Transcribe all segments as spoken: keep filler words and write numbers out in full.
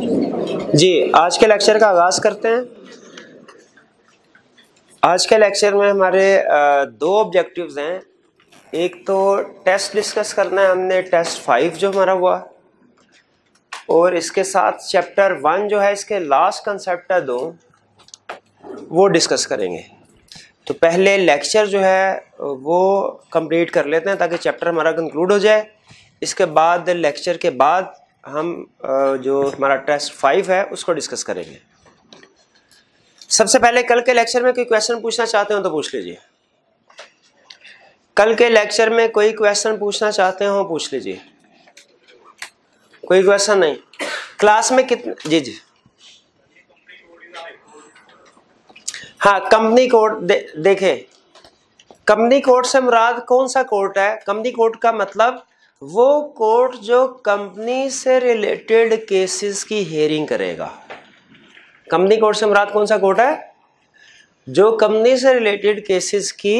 जी आज के लेक्चर का आगाज़ करते हैं। आज के लेक्चर में हमारे दो ऑब्जेक्टिव्स हैं। एक तो टेस्ट डिस्कस करना है हमने, टेस्ट फाइव जो हमारा हुआ, और इसके साथ चैप्टर वन जो है इसके लास्ट कंसेप्ट है दो, वो डिस्कस करेंगे। तो पहले लेक्चर जो है वो कंप्लीट कर लेते हैं ताकि चैप्टर हमारा कंक्लूड हो जाए। इसके बाद लेक्चर के बाद हम जो हमारा टेस्ट फाइव है उसको डिस्कस करेंगे। सबसे पहले कल के लेक्चर में कोई क्वेश्चन पूछना चाहते हो तो पूछ लीजिए। कल के लेक्चर में कोई क्वेश्चन पूछना चाहते हो पूछ लीजिए। कोई क्वेश्चन नहीं। क्लास में कितने जी जी हाँ कंपनी कोड दे, देखें कंपनी कोड से मुराद कौन सा कोड है। कंपनी कोड का मतलब वो कोड जो कंपनी से रिलेटेड केसेस की हियरिंग करेगा। कंपनी कोड से मुराद कौन सा कोड है? जो कंपनी से रिलेटेड केसेस की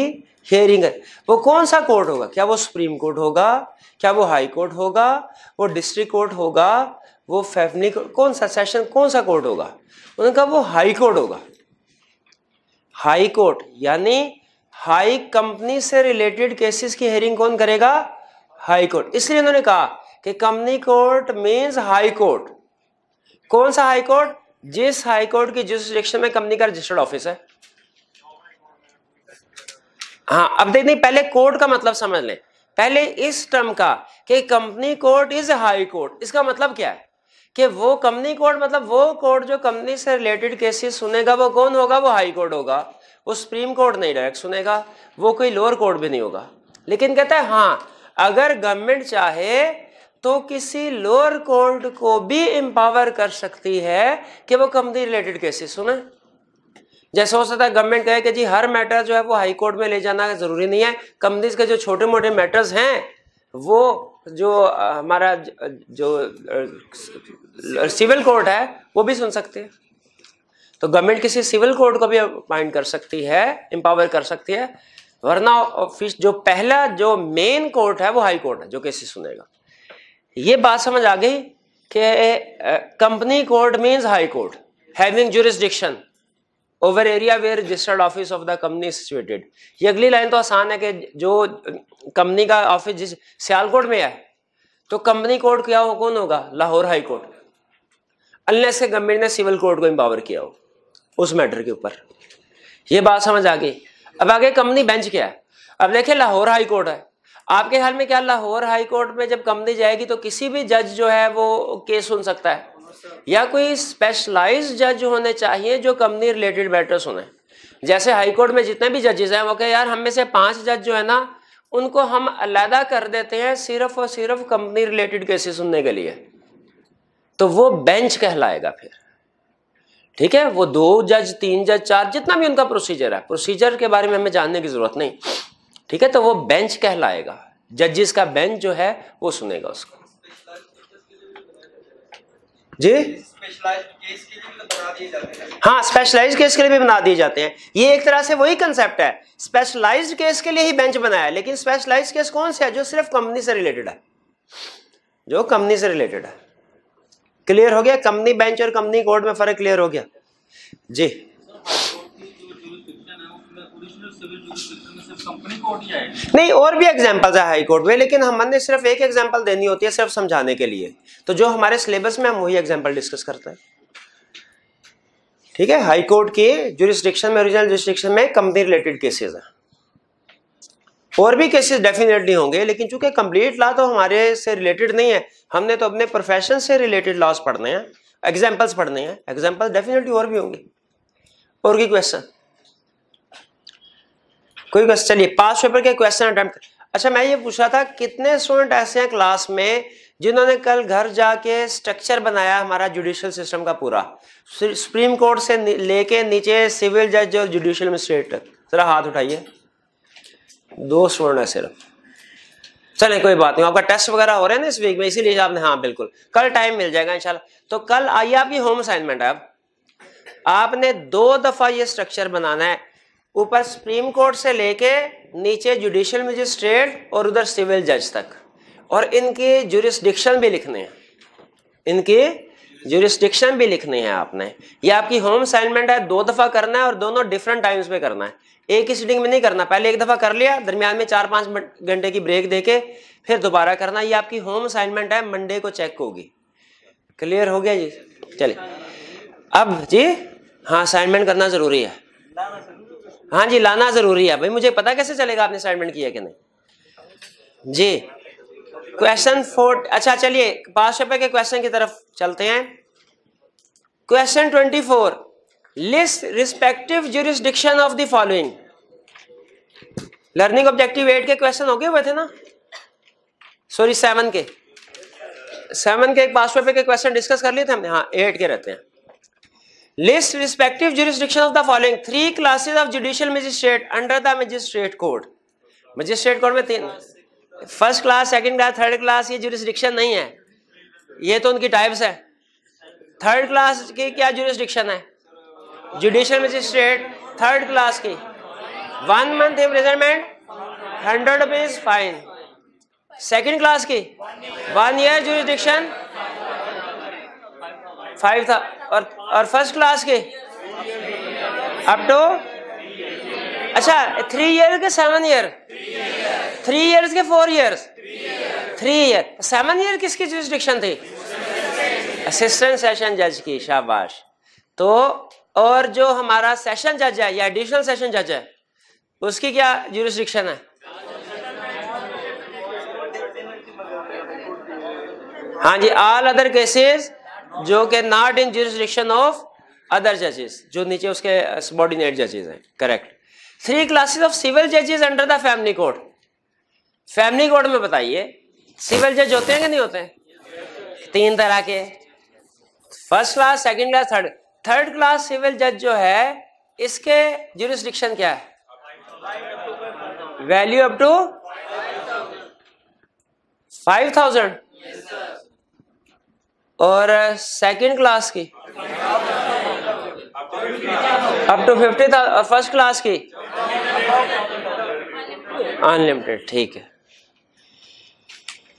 हियरिंग है। वो कौन सा कोर्ट होगा? क्या वो सुप्रीम कोर्ट होगा? क्या वो हाई कोर्ट होगा? वो डिस्ट्रिक्ट कोर्ट होगा? वो फैमिली कौन सा सेशन कौन सा कोर्ट होगा? उनका वो हाई कोर्ट होगा। हाई कोर्ट यानी हाई कंपनी से रिलेटेड केसेस की हियरिंग कौन करेगा? High court. इसलिए उन्होंने कहा कि company court means high court. कौन सा हाई कोर्ट? जिस हाई कोर्ट की ज्यूरिसडिक्शन में कंपनी का रजिस्टर्ड ऑफिस है। हाँ अब देखिए, पहले कोर्ट का मतलब समझ लें, पहले इस टर्म का कि company court is high court, इसका मतलब क्या है कि वो कंपनी कोर्ट मतलब वो कोर्ट जो कंपनी से रिलेटेड केसेस सुनेगा वो कौन होगा? वो हाई कोर्ट होगा। वो सुप्रीम कोर्ट नहीं डायरेक्ट सुनेगा, वो कोई लोअर कोर्ट भी नहीं होगा। लेकिन कहता है हाँ अगर गवर्नमेंट चाहे तो किसी लोअर कोर्ट को भी एम्पावर कर सकती है कि वो कंपनी रिलेटेड केसेस सुने। जैसे हो सकता है गवर्नमेंट कहे कि जी हर मैटर जो है वो हाई कोर्ट में ले जाना जरूरी नहीं है, कंपनीज के जो छोटे मोटे मैटर्स हैं वो जो हमारा जो सिविल कोर्ट है वो भी सुन सकते हैं। तो गवर्नमेंट किसी सिविल कोर्ट को भी अपॉइंट कर सकती है, एम्पावर कर सकती है, वरना ऑफिस जो पहला जो मेन कोर्ट है वो हाई कोर्ट है जो केसेस सुनेगा। ये बात समझ आ गई कि company court means high court having jurisdiction over area where registered office of the company situated. ये अगली लाइन तो आसान है कि जो कंपनी का ऑफिस जिस सियालकोट में है तो कंपनी कोर्ट क्या हो कौन होगा? लाहौर हाई कोर्ट, अनलेस के गवर्नमेंट ने सिविल कोर्ट को एम्पावर किया हो उस मैटर के ऊपर। ये बात समझ आ गई। अब आगे कंपनी बेंच क्या है? अब देखिए लाहौर हाई कोर्ट है। आपके ख्याल में क्या लाहौर हाई कोर्ट में जब कंपनी जाएगी तो किसी भी जज जो है वो केस सुन सकता है या कोई स्पेशलाइज्ड जज होने चाहिए जो कंपनी रिलेटेड मैटर्स होने? जैसे हाई कोर्ट में जितने भी जजेस हैं वो कहे यार हम में से पांच जज जो है ना उनको हम अलहदा कर देते हैं सिर्फ और सिर्फ कंपनी रिलेटेड केसेस सुनने के लिए, तो वो बेंच कहलाएगा फिर। ठीक है, वो दो जज तीन जज चार जितना भी उनका प्रोसीजर है, प्रोसीजर के बारे में हमें जानने की जरूरत नहीं, ठीक है, तो वो बेंच कहलाएगा। जजिस का बेंच जो है वो सुनेगा उसको जी। हाँ स्पेशलाइज्ड केस के लिए भी बना दिए जाते हैं। ये एक तरह से वही कंसेप्ट है, स्पेशलाइज्ड केस के लिए ही बेंच बनाया है। लेकिन स्पेशलाइज्ड केस कौन से है? जो सिर्फ कंपनी से रिलेटेड है, जो कंपनी से रिलेटेड है। क्लियर हो गया? कंपनी बेंच और कंपनी कोर्ट में फर्क क्लियर हो गया जी। नहीं और भी एग्जाम्पल्स है हाई कोर्ट में, लेकिन हमने सिर्फ एक एग्जाम्पल देनी होती है सिर्फ समझाने के लिए। तो जो हमारे सिलेबस में हम वही एग्जाम्पल डिस्कस करते हैं, ठीक है। हाई कोर्ट के ज्यूरिसडिक्शन में, ओरिजिनल ज्यूरिसडिक्शन में कंपनी रिलेटेड केसेस हैं। और भी केसेस डेफिनेटली होंगे, लेकिन चूंकि कंप्लीट लॉ तो हमारे से रिलेटेड नहीं है, हमने तो अपने प्रोफेशन से रिलेटेड लॉज पढ़ने हैं, एग्जाम्पल्स पढ़ने हैं। एग्जाम्पल्स डेफिनेटली और भी होंगे। और भी क्वेश्चन कोई क्वेश्चन? चलिए पास पेपर के क्वेश्चन अटेम्प्ट। अच्छा मैं ये पूछ रहा था कितने स्टूडेंट ऐसे हैं क्लास में जिन्होंने कल घर जाके स्ट्रक्चर बनाया हमारा जुडिशियल सिस्टम का पूरा, सुप्रीम कोर्ट से लेके नीचे सिविल जज और जुडिशियल मजिस्ट्रेट तक? जरा हाथ उठाइए। दो स्टूडेंट है सिर्फ। चलें कोई बात नहीं, आपका टेस्ट वगैरह हो रहा है ना इस वीक में, इसीलिए आपने हाँ बिल्कुल कल टाइम मिल जाएगा इंशाल्लाह। तो कल आइए, आपकी होम असाइनमेंट है, आप आपने दो दफा ये स्ट्रक्चर बनाना है, ऊपर सुप्रीम कोर्ट से लेके नीचे जुडिशियल मजिस्ट्रेट और उधर सिविल जज तक, और इनके ज्यूरिसडिक्शन भी लिखने हैं, इनके ज्यूरिस्डिक्शन भी लिखनी है आपने। ये आपकी होम असाइनमेंट है, दो दफा करना है और दोनों डिफरेंट टाइम्स में करना है, एक ही सिटिंग में नहीं करना। पहले एक दफा कर लिया, दरमियान में चार पांच घंटे की ब्रेक देके फिर दोबारा करना। ये आपकी होम असाइनमेंट है, मंडे को चेक होगी। क्लियर हो गया जी? चलिए अब जी हाँ, असाइनमेंट करना जरूरी है। हाँ जी, लाना जरूरी है। भाई मुझे पता कैसे चलेगा आपने असाइनमेंट किया कि नहीं जी? क्वेश्चन फोर, अच्छा चलिए पास पेपर के क्वेश्चन की तरफ चलते हैं। Question twenty four, list respective jurisdiction of the following. Learning objective eight के क्वेश्चन हो गए हुए थे ना, सॉरी सेवन के, सेवन के एक पास पेपर के क्वेश्चन डिस्कस कर लिए थे हमने। हाँ एट के रहते हैं। List respective jurisdiction of the following three classes of judicial magistrate under the magistrate code. Magistrate code में तीन, first class, second class, third class, ये ज्यूरिस्डिक्शन नहीं है, ये तो उनकी टाइप्स है। थर्ड क्लास की क्या ज्यूरिस्डिक्शन है? जुडिशियल मजिस्ट्रेट थर्ड क्लास की one month imprisonment, hundred rupees fine. Second class की वन ईयर ज्यूरिस्डिक्शन, फाइव था। और और फर्स्ट क्लास के अप टू, अच्छा थ्री ईयर के सेवन ईयर, थ्री ईयर्स के four years, three year. Seven year किसकी ज्यूरिस्डिक्शन थी? असिस्टेंट सेशन जज की, शाबाश। तो और जो हमारा सेशन जज है या एडिशनल सेशन जज है उसकी क्या ज्यूरिस्डिक्शन है? हाँ जी, ऑल अदर केसेस जो के not in jurisdiction of other जजेस, जो नीचे उसके सबॉर्डिनेट जजेस हैं। Correct. Three classes of civil जजेस under the family code. Family code में बताइए सिविल जज होते हैं कि नहीं होते हैं? तीन तरह के, first class, second class, third. Third class civil जज जो है इसके ज्यूरिस्डिक्शन क्या है? Value up to five thousand. और सेकंड क्लास की अप टू फिफ्टी थाउजेंड, और फर्स्ट क्लास की अनलिमिटेड। ठीक है।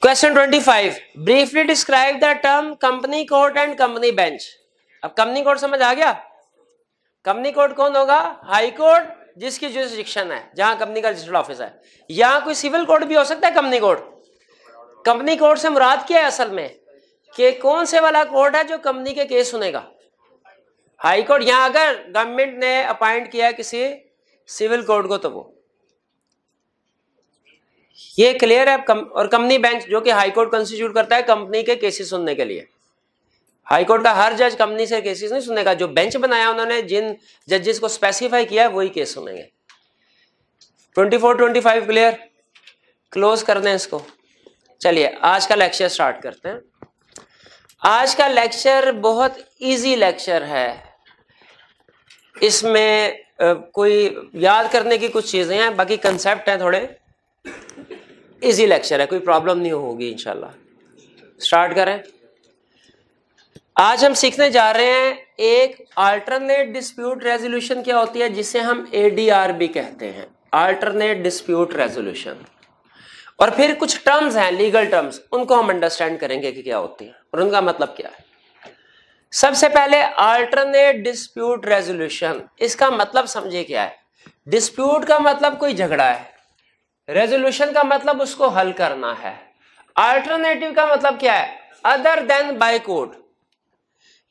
Question twenty five, briefly describe the term company court and company bench. अब कंपनी कोर्ट समझ आ गया? कंपनी कोर्ट कौन होगा? हाई कोर्ट जिसकी ज्यूरिस्डिक्शन है, जहां कंपनी का रजिस्टर्ड ऑफिस है। यहां कोई सिविल कोर्ट भी हो सकता है। कंपनी कोर्ट, कंपनी कोर्ट से मुराद क्या है असल में? कि कौन से वाला कोर्ट है जो कंपनी के केस सुनेगा? High court. यहां अगर गवर्नमेंट ने अपॉइंट किया किसी सिविल कोर्ट को तो वो, ये क्लियर है। और कंपनी बेंच जो कि हाई कोर्ट कंस्टिट्यूट करता है कंपनी के केसेस सुनने के लिए। हाई कोर्ट का हर जज कंपनी से केसेस नहीं सुनेगा, जो बेंच बनाया उन्होंने, जिन जजेस को स्पेसिफाई किया है वही केस सुनेंगे। Twenty four twenty five clear? Close कर दें इसको। चलिए आज का लेक्चर स्टार्ट करते हैं। आज का लेक्चर बहुत इजी लेक्चर है, इसमें आ, कोई याद करने की कुछ चीज़ें हैं, बाकी कंसेप्ट हैं थोड़े। इजी लेक्चर है, कोई प्रॉब्लम नहीं होगी इंशाल्लाह। स्टार्ट करें। आज हम सीखने जा रहे हैं एक अल्टरनेट डिस्प्यूट रेजोल्यूशन क्या होती है, जिसे हम एडीआर भी कहते हैं, अल्टरनेट डिस्प्यूट रेजोल्यूशन। और फिर कुछ टर्म्स हैं लीगल टर्म्स, उनको हम अंडरस्टैंड करेंगे कि क्या होती है और उनका मतलब क्या है। सबसे पहले अल्टरनेट डिस्प्यूट रेजोल्यूशन, इसका मतलब समझे क्या है? डिस्प्यूट का मतलब कोई झगड़ा है, रेजोल्यूशन का मतलब उसको हल करना है, अल्टरनेटिव का मतलब क्या है? Other than by court.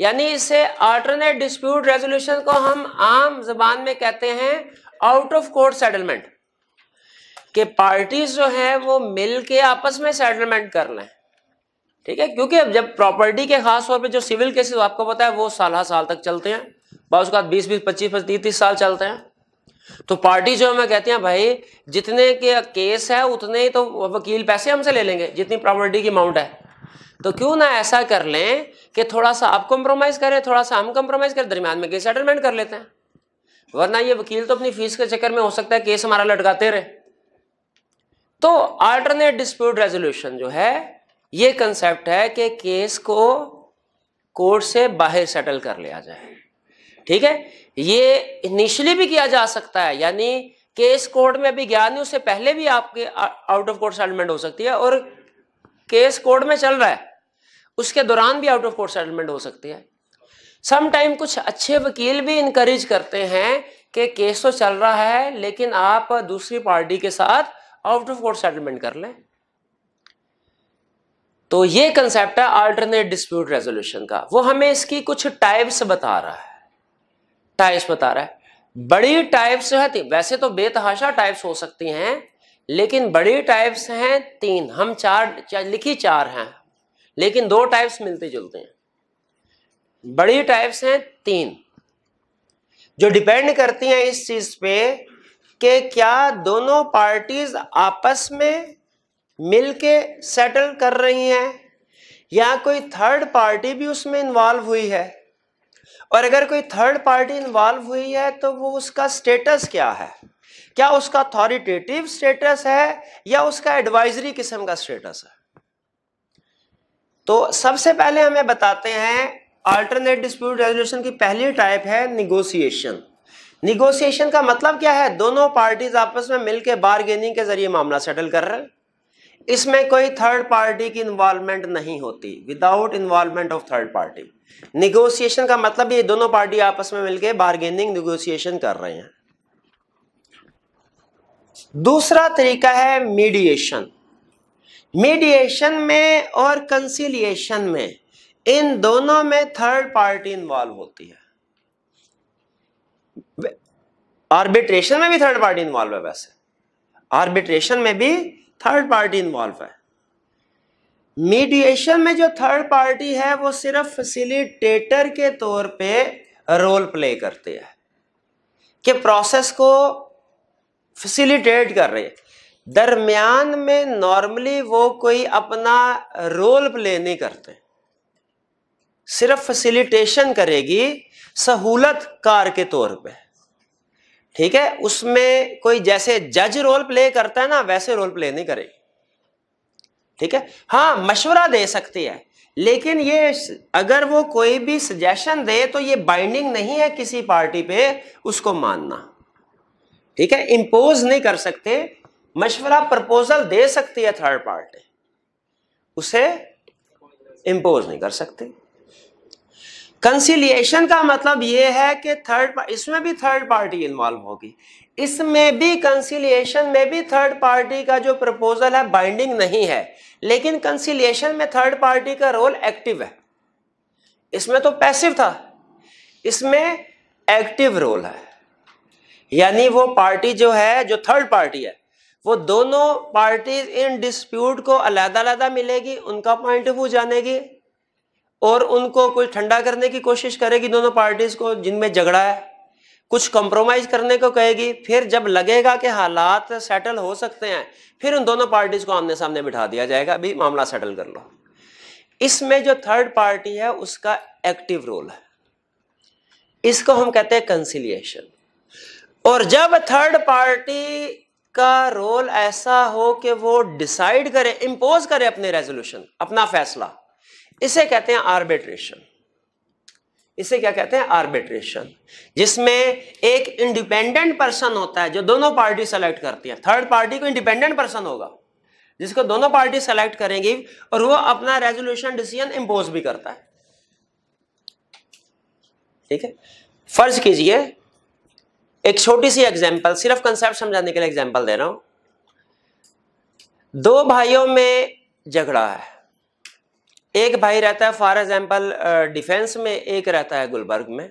यानी इसे अल्टरनेट डिस्प्यूट रेजोल्यूशन को हम आम जबान में कहते हैं आउट ऑफ कोर्ट सेटलमेंट, कि पार्टीज जो है वो मिल के आपस में सेटलमेंट कर लें। ठीक है, क्योंकि अब जब प्रॉपर्टी के खास तौर पे जो सिविल केसेस आपको पता है वो साल साल तक चलते हैं, बाद उसके बाद बीस बीस पच्चीस पच्चीस तीस साल चलते हैं। तो पार्टी जो हमें कहती हैं भाई जितने के केस है उतने ही तो वकील पैसे हमसे ले लेंगे, जितनी प्रॉपर्टी की अमाउंट है। तो क्यों ना ऐसा कर लें कि थोड़ा सा आप कॉम्प्रोमाइज करें, थोड़ा सा हम कॉम्प्रोमाइज करें, दरमियान में केस सेटलमेंट कर लेते हैं। वरना ये वकील तो अपनी फीस के चक्कर में हो सकता है केस हमारा लटकाते रहे। तो अल्टरनेट डिस्प्यूट रेजोल्यूशन जो है ये कंसेप्ट है कि केस को कोर्ट से बाहर सेटल कर लिया जाए। ठीक है, ये इनिशियली भी किया जा सकता है, यानी केस कोर्ट में भी गया नहीं, उससे पहले भी आपके आउट ऑफ कोर्ट सेटलमेंट हो सकती है। और केस कोर्ट में चल रहा है उसके दौरान भी आउट ऑफ कोर्ट सेटलमेंट हो सकती है। समटाइम कुछ अच्छे वकील भी इनकरेज करते हैं कि केस तो चल रहा है लेकिन आप दूसरी पार्टी के साथ आउट ऑफ कोर्ट सेटलमेंट कर लें। तो ये कंसेप्ट है अल्टरनेट डिस्प्यूट रेजोल्यूशन का। वो हमें इसकी कुछ टाइप्स बता रहा है, टाइप्स बता रहा है। बड़ी टाइप्स है, वैसे तो बेतहाशा टाइप्स हो सकती हैं, लेकिन बड़ी टाइप्स हैं तीन। हम चार, चार लिखी चार हैं लेकिन दो टाइप्स मिलते जुलते हैं। बड़ी टाइप्स हैं तीन जो डिपेंड करती हैं इस चीज पे कि क्या दोनों पार्टीज आपस में मिलके सेटल कर रही हैं या कोई थर्ड पार्टी भी उसमें इन्वॉल्व हुई है, और अगर कोई थर्ड पार्टी इन्वॉल्व हुई है तो वो उसका स्टेटस क्या है, क्या उसका अथॉरिटेटिव स्टेटस है या उसका एडवाइजरी किस्म का स्टेटस है। तो सबसे पहले हमें बताते हैं अल्टरनेट डिस्प्यूट रेजोल्यूशन की पहली टाइप है निगोशिएशन। निगोशिएशन का मतलब क्या है? दोनों पार्टीज आपस में मिलकर बारगेनिंग के जरिए मामला सेटल कर रहे हैं, इसमें कोई थर्ड पार्टी की इन्वॉल्वमेंट नहीं होती, without involvement of third party. Negotiation का मतलब ये दोनों पार्टी आपस में मिलकर बार्गेनिंग निगोशिएशन कर रहे हैं। दूसरा तरीका है मीडिएशन। मीडिएशन में और कंसीलिएशन में, इन दोनों में थर्ड पार्टी इन्वॉल्व होती है। आर्बिट्रेशन में भी थर्ड पार्टी इन्वॉल्व है, वैसे आर्बिट्रेशन में भी थर्ड पार्टी इन्वॉल्व है। मीडिएशन में जो थर्ड पार्टी है वो सिर्फ फैसिलिटेटर के तौर पे रोल प्ले करती है कि प्रोसेस को फैसिलिटेट कर रही है। दरमियान में नॉर्मली वो कोई अपना रोल प्ले नहीं करते, सिर्फ फैसिलिटेशन करेगी सहूलतकार के तौर पे, ठीक है। उसमें कोई जैसे जज रोल प्ले करता है ना, वैसे रोल प्ले नहीं करेगी, ठीक है। हाँ, मशवरा दे सकती है, लेकिन ये अगर वो कोई भी सजेशन दे तो ये बाइंडिंग नहीं है किसी पार्टी पे उसको मानना, ठीक है। इंपोज नहीं कर सकते। मशवरा प्रपोजल दे सकती है थर्ड पार्टी, उसे इंपोज नहीं कर सकती। कंसिलिएशन का मतलब यह है कि थर्ड, इसमें भी थर्ड पार्टी इन्वॉल्व होगी, इसमें भी कंसिलिएशन में भी थर्ड पार्टी का जो प्रपोजल है बाइंडिंग नहीं है, लेकिन कंसिलिएशन में थर्ड पार्टी का रोल एक्टिव है। इसमें तो पैसिव था, इसमें एक्टिव रोल है, यानी वो पार्टी जो है, जो थर्ड पार्टी है, वो दोनों पार्टी इन डिस्प्यूट को अलग-अलग मिलेगी, उनका पॉइंट ऑफ व्यू जानेगी और उनको कुछ ठंडा करने की कोशिश करेगी दोनों पार्टीज को जिनमें झगड़ा है, कुछ कॉम्प्रोमाइज करने को कहेगी। फिर जब लगेगा कि हालात सेटल हो सकते हैं, फिर उन दोनों पार्टीज को आमने सामने बिठा दिया जाएगा, अभी मामला सेटल कर लो। इसमें जो थर्ड पार्टी है उसका एक्टिव रोल है, इसको हम कहते हैं कंसिलिएशन। और जब थर्ड पार्टी का रोल ऐसा हो कि वो डिसाइड करे, इंपोज करे अपने रेजोल्यूशन, अपना फैसला, इसे कहते हैं आर्बिट्रेशन। इसे क्या कहते हैं? आर्बिट्रेशन, जिसमें एक इंडिपेंडेंट पर्सन होता है जो दोनों पार्टी सेलेक्ट करती है। थर्ड पार्टी को इंडिपेंडेंट पर्सन होगा जिसको दोनों पार्टी सेलेक्ट करेंगी और वो अपना रेजोल्यूशन, डिसीजन इंपोज भी करता है, ठीक है। फर्ज कीजिए, एक छोटी सी एग्जाम्पल, सिर्फ कंसेप्ट समझाने के लिए एग्जाम्पल दे रहा हूं। दो भाइयों में झगड़ा है, एक भाई रहता है फॉर एग्जाम्पल डिफेंस में, एक रहता है गुलबर्ग में।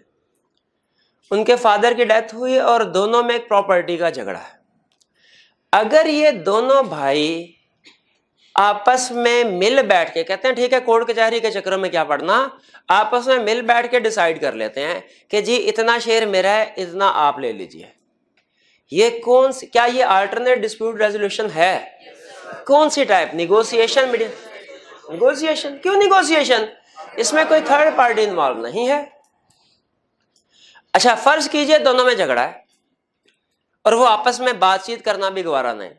उनके फादर की डेथ हुई और दोनों में एक प्रॉपर्टी का झगड़ा है। अगर ये दोनों भाई आपस में मिल बैठ के कहते हैं, ठीक है, कोर्ट कचहरी के चक्रों में क्या पड़ना, आपस में मिल बैठ के डिसाइड कर लेते हैं कि जी इतना शेयर मेरा है, इतना आप ले लीजिए। ये कौन सी, क्या ये अल्टरनेट डिस्प्यूट रेजोल्यूशन है? कौन सी टाइप? निगोशिएशन। निगोशिएशन क्यों? निगोशिएशन, इसमें कोई थर्ड पार्टी इन्वॉल्व नहीं है। अच्छा, फर्ज कीजिए दोनों में झगड़ा है और वो आपस में बातचीत करना भी गवारा नहीं,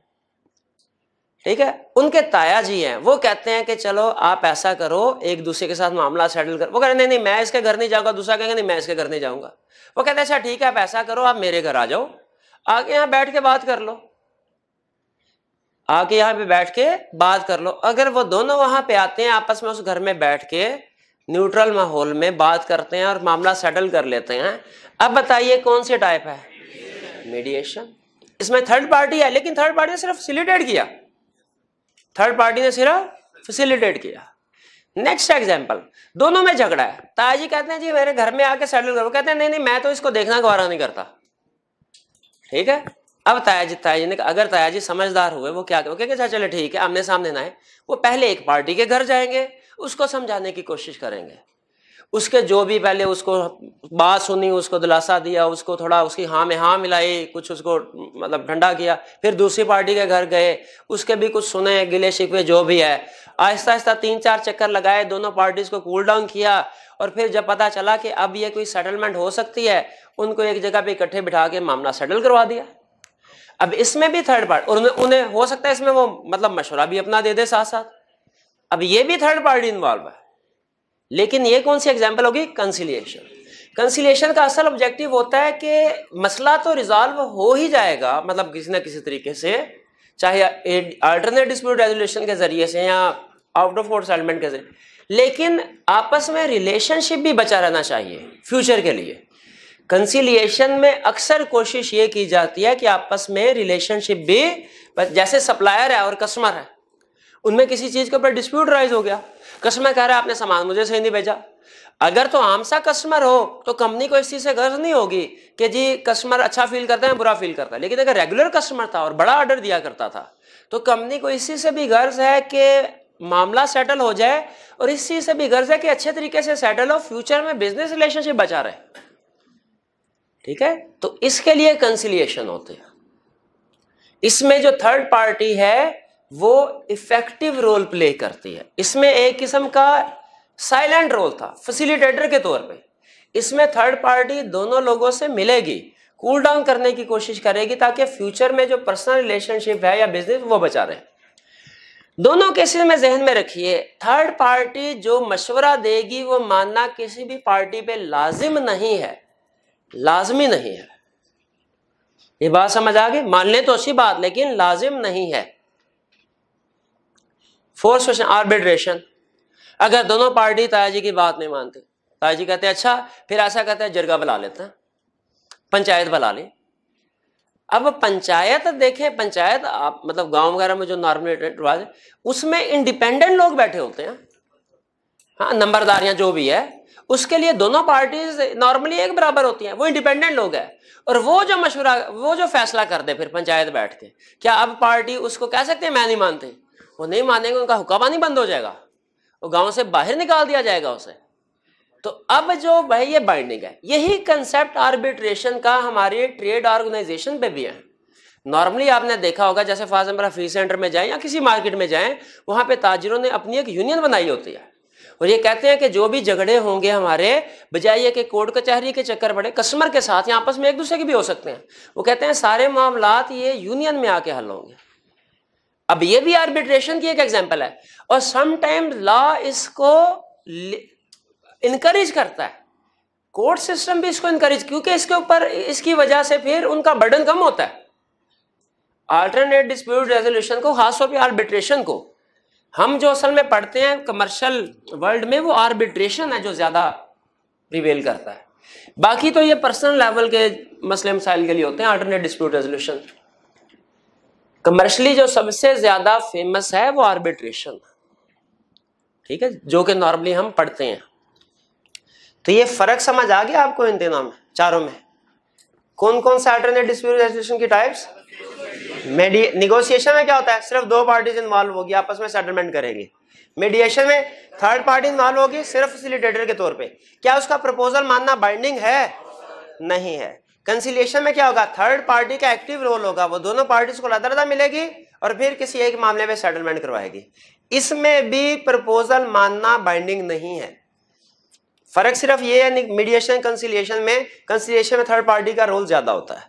ठीक है। उनके ताया जी हैं, वो कहते हैं कि चलो आप ऐसा करो, एक दूसरे के साथ मामला सेटल कर। वो कहते हैं नहीं नहीं, मैं इसके घर नहीं जाऊंगा। दूसरा कहेगा नहीं, मैं इसके घर नहीं जाऊंगा। वो कहते हैं अच्छा ठीक है, आप ऐसा करो, आप मेरे घर आ जाओ, आके यहाँ बैठ के बात कर लो। आके यहाँ पे बैठ के बात कर लो। अगर वो दोनों वहां पे आते हैं आपस में उस घर में बैठ के न्यूट्रल माहौल में बात करते हैं और मामला सेटल कर लेते हैं। अब बताइए कौन सी टाइप है? मीडिएशन। इसमें थर्ड पार्टी है, लेकिन थर्ड पार्टी ने सिर्फ फैसिलिटेट किया, थर्ड पार्टी ने सिर्फ फैसिलिटेट किया। नेक्स्ट एग्जाम्पल, दोनों में झगड़ा है, ताजी कहते हैं जी मेरे घर में आके सेटल करो, कहते हैं नहीं नहीं मैं तो इसको देखना गवारा नहीं करता। ठीक है, अब तायाजी तायाजी ने अगर तायाजी समझदार हुए वो क्या कहेंगे? क्या चलो ठीक है आमने सामने ना है, वो पहले एक पार्टी के घर जाएंगे, उसको समझाने की कोशिश करेंगे, उसके जो भी पहले उसको बात सुनी, उसको दिलासा दिया, उसको थोड़ा उसकी हाँ में हाँ मिलाई, कुछ उसको मतलब ठंडा किया, फिर दूसरी पार्टी के घर गए, उसके भी कुछ सुने गिले शिकवे जो भी है, आहिस्ता आहिस्ता तीन चार चक्कर लगाए, दोनों पार्टीज को कूल डाउन किया, और फिर जब पता चला कि अब ये कोई सेटलमेंट हो सकती है, उनको एक जगह पे इकट्ठे बिठा के मामला सेटल करवा दिया। अब इसमें भी थर्ड पार्टी, और उन्हें हो सकता है इसमें वो मतलब मशवरा भी अपना दे दे साथ साथ। अब ये भी थर्ड पार्टी इन्वॉल्व है, लेकिन ये कौन सी एग्जाम्पल होगी? कंसिलिएशन। कंसिलिएशन का असल ऑब्जेक्टिव होता है कि मसला तो रिजॉल्व हो ही जाएगा, मतलब किसी ना किसी तरीके से, चाहे अल्टरनेट डिस्प्यूट रेजोल्यूशन के जरिए से या आउट ऑफ कोर्ट सेटलमेंट के जरिए, लेकिन आपस में रिलेशनशिप भी बचा रहना चाहिए फ्यूचर के लिए। कंसिलिएशन में अक्सर कोशिश ये की जाती है कि आपस में रिलेशनशिप भी, जैसे सप्लायर है और कस्टमर है, उनमें किसी चीज के ऊपर डिस्प्यूट राइज हो गया, कस्टमर कह रहा है आपने सामान मुझे सही नहीं भेजा। अगर तो आम सा कस्टमर हो तो कंपनी को इस चीज से गर्ज नहीं होगी कि जी कस्टमर अच्छा फील करता है बुरा फील करता है, लेकिन अगर रेगुलर कस्टमर था और बड़ा ऑर्डर दिया करता था तो कंपनी को इस चीज से भी गर्ज है कि मामला सेटल हो जाए, और इस चीज से भी गर्ज है कि अच्छे तरीके से सेटल हो, फ्यूचर में बिजनेस रिलेशनशिप बचा रहे। ठीक है, तो इसके लिए कंसिलिएशन होते हैं। इसमें जो थर्ड पार्टी है वो इफेक्टिव रोल प्ले करती है। इसमें एक किस्म का साइलेंट रोल था फैसिलिटेटर के तौर पे। इसमें थर्ड पार्टी दोनों लोगों से मिलेगी, कूल डाउन करने की कोशिश करेगी ताकि फ्यूचर में जो पर्सनल रिलेशनशिप है या बिजनेस वो बचा रहे। दोनों केसेस में जहन में रखिए, थर्ड पार्टी जो मशवरा देगी वो मानना किसी भी पार्टी पे लाजिम नहीं है, लाजमी नहीं है। ये बात समझ आ गई? मान ले तो अच्छी बात, लेकिन लाजिम नहीं है। Fourth question, arbitration. अगर दोनों पार्टी तायाजी की बात नहीं मानते, तायाजी कहते हैं अच्छा, फिर ऐसा कहते हैं जरगा बुला लेते हैं, पंचायत बुला ली। अब पंचायत देखें, पंचायत आप मतलब गांव वगैरह में जो नॉर्मल, उसमें इंडिपेंडेंट लोग बैठे होते हैं, हाँ नंबरदारियां जो भी है, उसके लिए दोनों पार्टीज नॉर्मली एक बराबर होती हैं, वो इंडिपेंडेंट लोग हैं, और वो जो मशवरा वो जो फैसला कर दे फिर पंचायत बैठ के, क्या अब पार्टी उसको कह सकते हैं मैं नहीं मानते? वो नहीं मानेंगे, उनका हुक्मरानी बंद हो जाएगा, वो गांव से बाहर निकाल दिया जाएगा उसे। तो अब जो भाई ये बाइंडिंग है, यही कंसेप्ट आर्बिट्रेशन का हमारे ट्रेड ऑर्गेनाइजेशन पे भी है। नॉर्मली आपने देखा होगा, जैसे फॉर एग्जाम्पल फ्री सेंटर में जाएं या किसी मार्केट में जाएं, वहां पे ताजिरों ने अपनी एक यूनियन बनाई होती है, और ये कहते हैं कि जो भी झगड़े होंगे हमारे, बजाय कि कोर्ट कचहरी के चक्कर पड़े, कस्टमर के साथ या आपस में एक दूसरे के भी हो सकते हैं, वो कहते हैं सारे मामलात ये यूनियन में आके हल होंगे। अब ये भी आर्बिट्रेशन की एक एग्जांपल है, और समटाइम्स लॉ इसको इनकरेज करता है, कोर्ट सिस्टम भी इसको इनकरेज, क्योंकि इसके ऊपर इसकी वजह से फिर उनका बर्डन कम होता है। अल्टरनेट डिस्प्यूट रेजोल्यूशन को, खासतौर पर आर्बिट्रेशन को, हम जो असल में पढ़ते हैं कमर्शियल वर्ल्ड में, वो आर्बिट्रेशन है जो ज्यादा प्रिवेल करता है। बाकी तो ये पर्सनल लेवल के मसले मसाइल के लिए होते हैं अल्टरनेट डिस्प्यूट रेजोल्यूशन। कमर्शियली जो सबसे ज्यादा फेमस है वो आर्बिट्रेशन, ठीक है, जो कि नॉर्मली हम पढ़ते हैं। तो ये फर्क समझ आ गया आपको इन तीनों में, चारों में? कौन कौन सा अल्टरनेट डिस्प्यूट रेजोल्यूशन की टाइप्स? निगोशिएशन में क्या होता है? सिर्फ दो पार्टीज इन्वॉल्व होगी, आपस में सेटलमेंट करेंगे। मीडिएशन में थर्ड पार्टी इन्वॉल्व होगी सिर्फ फैसिलिटेटर के तौर पे। क्या उसका प्रपोजल मानना बाइंडिंग है? नहीं है। कंसिलिएशन में क्या होगा? थर्ड पार्टी का एक्टिव रोल होगा, वो दोनों पार्टीज को अलग-अलग मिलेगी और फिर किसी एक मामले में सेटलमेंट करवाएगी। इसमें भी प्रपोजल मानना बाइंडिंग नहीं है। फर्क सिर्फ ये है मीडिएशन कंसिलिएशन में। कंसिलिएशन में थर्ड पार्टी का रोल ज्यादा होता है।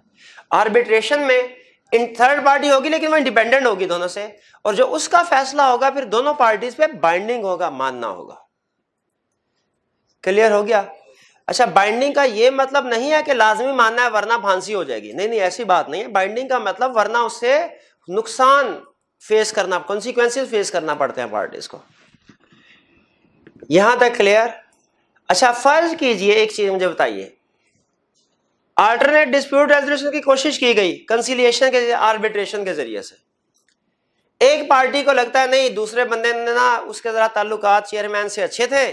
आर्बिट्रेशन में इन थर्ड पार्टी होगी, लेकिन वो इंडिपेंडेंट होगी दोनों से, और जो उसका फैसला होगा फिर दोनों पार्टीज पे बाइंडिंग होगा, मानना होगा। क्लियर हो गया? अच्छा, बाइंडिंग का ये मतलब नहीं है कि लाजमी मानना है वरना फांसी हो जाएगी, नहीं नहीं ऐसी बात नहीं है। बाइंडिंग का मतलब वरना उससे नुकसान फेस करना, कॉन्सिक्वेंसेस फेस करना पड़ते हैं पार्टीज को। यहां तक क्लियर? अच्छा फर्ज कीजिए, एक चीज मुझे बताइए, अल्टरनेट डिस्प्यूट रेजोल्यूशन की कोशिश की गई कंसिलिएशन के, आर्बिट्रेशन के जरिए से। एक पार्टी को लगता है नहीं दूसरे बंदे ने ना, उसके जरा ताल्लुकात चेयरमैन से अच्छे थे,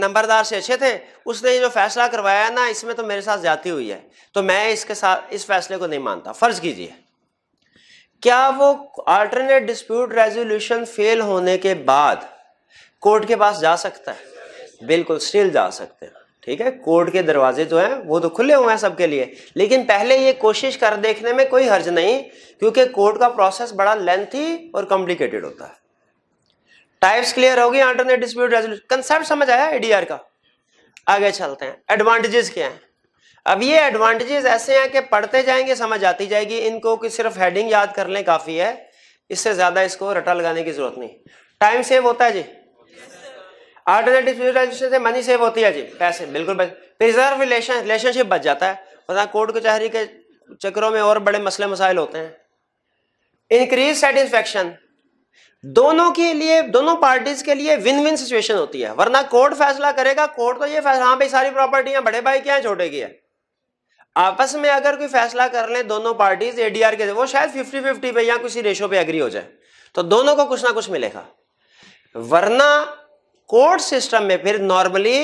नंबरदार से अच्छे थे, उसने जो फैसला करवाया ना इसमें तो मेरे साथ ज्यादती हुई है, तो मैं इसके साथ इस फैसले को नहीं मानता। फर्ज कीजिए क्या वो अल्टरनेट डिस्प्यूट रेजोल्यूशन फेल होने के बाद कोर्ट के पास जा सकता है? बिल्कुल, स्टिल जा सकते हैं। ठीक है, कोर्ट के दरवाजे जो हैं वो तो खुले हुए हैं सबके लिए, लेकिन पहले ये कोशिश कर देखने में कोई हर्ज नहीं, क्योंकि कोर्ट का प्रोसेस बड़ा लेंथी और कॉम्प्लिकेटेड होता है। टाइप्स क्लियर हो गई अल्टरनेट डिस्प्यूट रेजोल्यूशन, कंसेप्ट समझ आया एडीआर का? आगे चलते हैं, एडवांटेजेस क्या हैं? अब ये एडवांटेजेस ऐसे हैं कि पढ़ते जाएंगे समझ आती जाएगी इनको, कि सिर्फ हेडिंग याद कर लें काफी है, इससे ज्यादा इसको रटा लगाने की जरूरत नहीं। टाइम सेव होता है जी, अल्टरनेट डिस्प्यूट रेजोल्यूशन से मनी सेव होती है जी, पैसे बिल्कुल, प्रिजर्व रिलेशन रिलेशनशिप बच जाता है, वरना कोर्ट कचहरी के चक्करों में और बड़े मसले मसाइल होते हैं। इंक्रीज सेटिस्फेक्शन, दोनों के लिए, दोनों पार्टीज के लिए विन विन सिचुएशन होती है, वरना कोर्ट फैसला करेगा, कोर्ट तो ये फैसला, हाँ भाई सारी प्रॉपर्टियां बड़े भाई की हैं छोटे की है, आपस में अगर कोई फैसला कर ले दोनों पार्टीज एडीआर के, वो शायद फिफ्टी फिफ्टी पे या किसी रेशो पे एग्री हो जाए, तो दोनों को कुछ ना कुछ मिलेगा, वरना कोर्ट सिस्टम में फिर नॉर्मली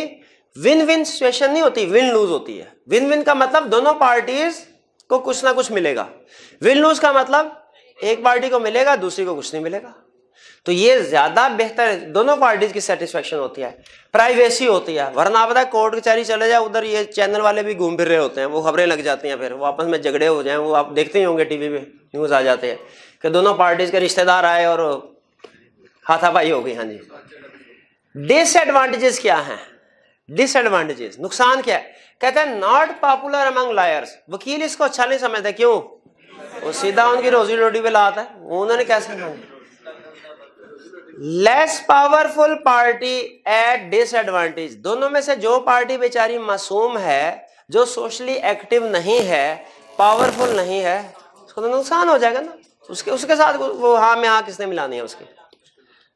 विन विन सिचुएशन नहीं होती, विन लूज होती है। विन विन का मतलब दोनों पार्टीज को कुछ ना कुछ मिलेगा, विन लूज का मतलब एक पार्टी को मिलेगा दूसरी को कुछ नहीं मिलेगा, तो ये ज्यादा बेहतर है, दोनों पार्टीज की सेटिस्फेक्शन होती है। प्राइवेसी होती है, वरना आप पता कोर्ट कचहरी चले जाए, उधर ये चैनल वाले भी घूम फिर रहे होते हैं, वो खबरें लग जाती हैं, फिर वो आपस में झगड़े हो जाएं, वो आप देखते ही होंगे टीवी पे न्यूज आ जाते हैं कि दोनों पार्टीज के रिश्तेदार आए और हाथापाई हो गई। हाँ जी, डिसएडवांटेजेस क्या है? डिसएडवांटेजेस, नुकसान क्या है? कहते हैं नॉट पॉपुलर अमंग लायर्स, वकील इसको अच्छा नहीं समझते। क्यों? वो सीधा उनकी रोजी रोटी पे लात है, उन्होंने कैसे मांगी। Less powerful party at disadvantage, दोनों में से जो पार्टी बेचारी मासूम है, जो सोशली एक्टिव नहीं है, पावरफुल नहीं है, उसको तो नुकसान हो जाएगा ना, उसके उसके साथ वो हाँ में हाँ किसने मिलानी है उसकी।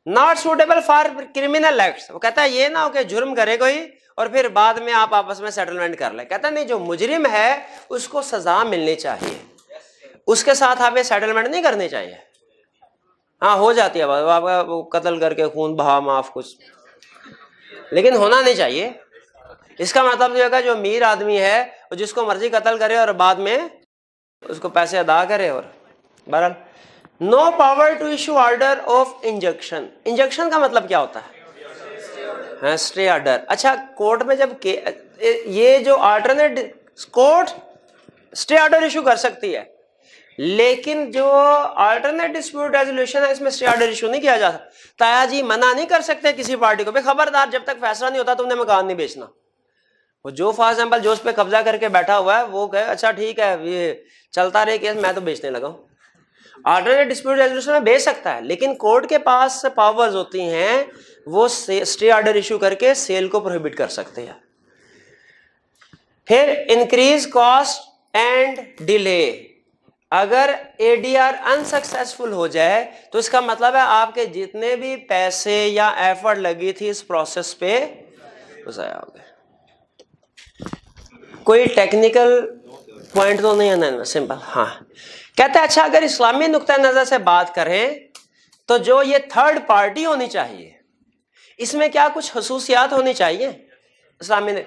Not suitable for criminal acts, वो कहता है ये ना हो कि जुर्म करे कोई और फिर बाद में आप आपस में सेटलमेंट कर ले, कहता है नहीं जो मुजरिम है उसको सजा मिलनी चाहिए, उसके साथ हमें सेटलमेंट नहीं करनी चाहिए। हाँ हो जाती है बात, आपका वो कत्ल करके खून बहा माफ कुछ, लेकिन होना नहीं चाहिए। इसका मतलब जो है जो अमीर आदमी है वो जिसको मर्जी कत्ल करे और बाद में उसको पैसे अदा करे। और बहरहाल no power to issue order of injection, injection का मतलब क्या होता है? Stay order. अच्छा कोर्ट में जब के, ये जो alternate, court stay order issue कर सकती है, लेकिन जो अल्टरनेट डिस्प्यूट रेजोल्यूशन है इसमें स्टे ऑर्डर इशू नहीं किया जा सकता। ताया जी मना नहीं कर सकते किसी पार्टी को, भाई खबरदार जब तक फैसला नहीं होता तुमने मकान नहीं बेचना। वो जो फॉर एग्जाम्पल जो उस पर कब्जा करके बैठा हुआ है वो कहे अच्छा ठीक है ये चलता रहे केस, मैं तो बेचने लगा हूँ। अल्टरनेट डिस्प्यूट रेजोल्यूशन में बेच सकता है, लेकिन कोर्ट के पास पावर्स होती हैं, वो स्टे ऑर्डर इशू करके सेल को प्रोहिबिट कर सकते हैं। फिर इंक्रीज कॉस्ट एंड डिले, अगर एडीआर अनसक्सेसफुल हो जाए तो इसका मतलब है आपके जितने भी पैसे या एफर्ट लगी थी इस प्रोसेस पे जाया हो गए। कोई टेक्निकल पॉइंट तो नहीं है ना, सिंपल। हाँ कहते हैं अच्छा अगर इस्लामी नुक्ता नजर से बात करें तो जो ये थर्ड पार्टी होनी चाहिए इसमें क्या कुछ खसूसियात होनी चाहिए इस्लामी ने,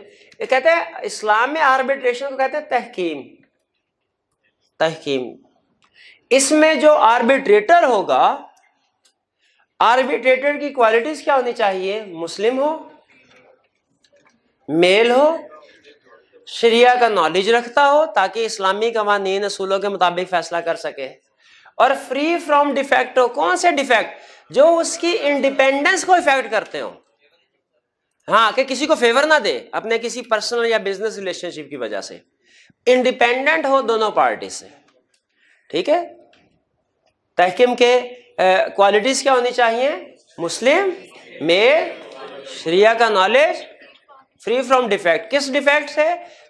कहते हैं इस्लाम में आर्बिट्रेशन को कहते हैं तहकीम, तहकीम। इसमें जो आर्बिट्रेटर होगा, आर्बिट्रेटर की क्वालिटीज क्या होनी चाहिए? मुस्लिम हो, मेल हो, शरिया का नॉलेज रखता हो ताकि इस्लामी कवानीन असूलों के मुताबिक फैसला कर सके, और फ्री फ्रॉम डिफेक्ट हो। कौन से डिफेक्ट? जो उसकी इंडिपेंडेंस को इफेक्ट करते हो, हाँ कि किसी को फेवर ना दे अपने किसी पर्सनल या बिजनेस रिलेशनशिप की वजह से, इंडिपेंडेंट हो दोनों पार्टी से। ठीक है, तहकीम के क्वालिटीज क्या होनी चाहिए? मुस्लिम, मेल, शरिया का नॉलेज, फ्री फ्रॉम डिफेक्ट। किस डिफेक्ट से?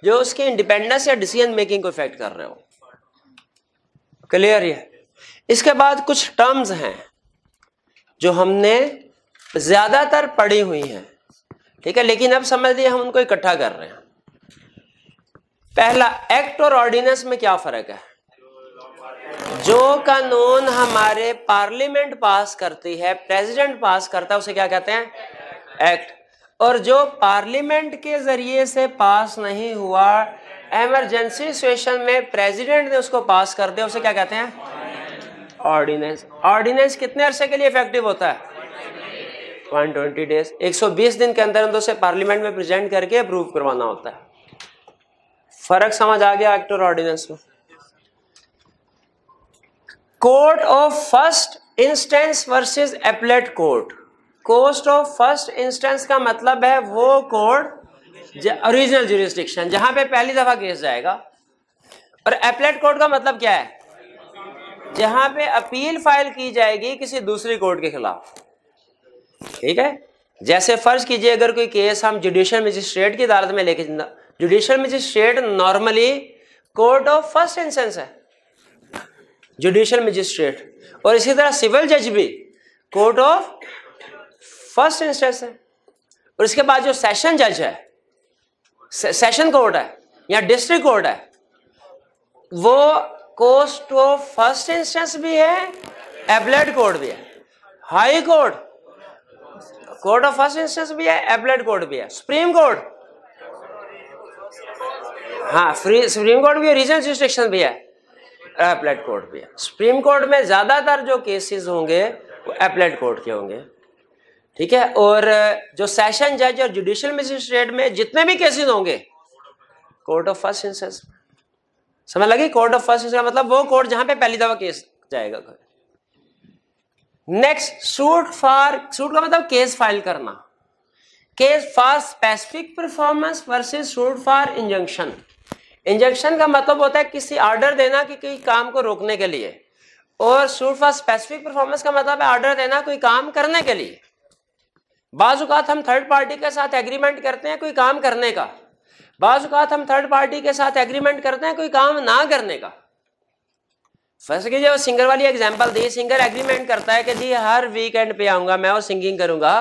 जो उसकी इंडिपेंडेंस या डिसीजन मेकिंग को इफेक्ट कर रहे हो। क्लियर है? इसके बाद कुछ टर्म्स हैं जो हमने ज्यादातर पढ़ी हुई हैं, ठीक है, लेकिन अब समझ लिए हम उनको इकट्ठा कर रहे हैं। पहला, एक्ट और ऑर्डिनेंस में क्या फर्क है। जो कानून हमारे पार्लियामेंट पास करती है, प्रेसिडेंट पास करता है, उसे क्या कहते हैं, एक्ट। और जो पार्लियामेंट के जरिए से पास नहीं हुआ, इमरजेंसी सिचुएशन में प्रेसिडेंट ने उसको पास कर दिया, उसे क्या कहते हैं, ऑर्डिनेंस। ऑर्डिनेंस कितने अरसे के लिए इफेक्टिव होता है, एक सौ बीस डेज। एक सौ बीस दिन के अंदर उसे पार्लियामेंट में प्रेजेंट करके अप्रूव करवाना होता है। फर्क समझ आ गया एक्ट और ऑर्डिनेंस में। Court of first instance versus appellate court. Court of first instance का मतलब है वो कोर्ट ओरिजिनल ज्यूरिस्डिक्शन जहां पे पहली दफा केस जाएगा, और एप्लेट कोर्ट का मतलब क्या है, जहां पे अपील फाइल की जाएगी किसी दूसरी कोर्ट के खिलाफ, ठीक है। जैसे फर्ज कीजिए अगर कोई केस हम जुडिशियल मजिस्ट्रेट की अदालत में लेके, judicial magistrate normally court of first instance है, जुडिशियल मजिस्ट्रेट, और इसी तरह सिविल जज भी कोर्ट ऑफ फर्स्ट इंस्टेंस है। और इसके बाद जो सेशन जज है, से, सेशन कोर्ट है या डिस्ट्रिक्ट कोर्ट है, वो कोर्ट ऑफ फर्स्ट इंस्टेंस भी है, एपलेट कोर्ट भी है, high court court of first instance भी है, एपलेट कोर्ट भी है, सुप्रीम कोर्ट, हाँ सुप्रीम कोर्ट भी, रीजनल ज्यूरिस्डिक्शन भी है, एपलेट कोर्ट भी है। सुप्रीम कोर्ट में ज्यादातर जो केसेस होंगे वो एपलेट कोर्ट के होंगे, ठीक है। और जो सेशन जज और जुडिशियल मजिस्ट्रेट में जितने भी केसेस होंगे कोर्ट ऑफ फर्स्ट इंस्टेंस। समझ लगी, कोर्ट ऑफ फर्स्ट इंस्टेंस मतलब वो कोर्ट जहां पे पहली दफा केस जाएगा। नेक्स्ट, सूट फॉर, सूट का मतलब केस फाइल करना, case for specific performance versus suit for injunction. Injunction का मतलब होता है किसी ऑर्डर देना कि कोई काम को रोकने के लिए, और सूट फॉर स्पेसिफिक परफॉर्मेंस का मतलब है ऑर्डर देना कोई काम करने के लिए। बाज़ औक़ात हम थर्ड पार्टी के साथ एग्रीमेंट करते हैं कोई काम करने का, बाज़ औक़ात हम थर्ड पार्टी के साथ एग्रीमेंट करते हैं कोई काम ना करने का। फर्स्ट कीजिए वो सिंगर वाली एग्जांपल दी, सिंगर एग्रीमेंट करता है कि जी हर वीकेंड पे आऊंगा मैं और सिंगिंग करूंगा।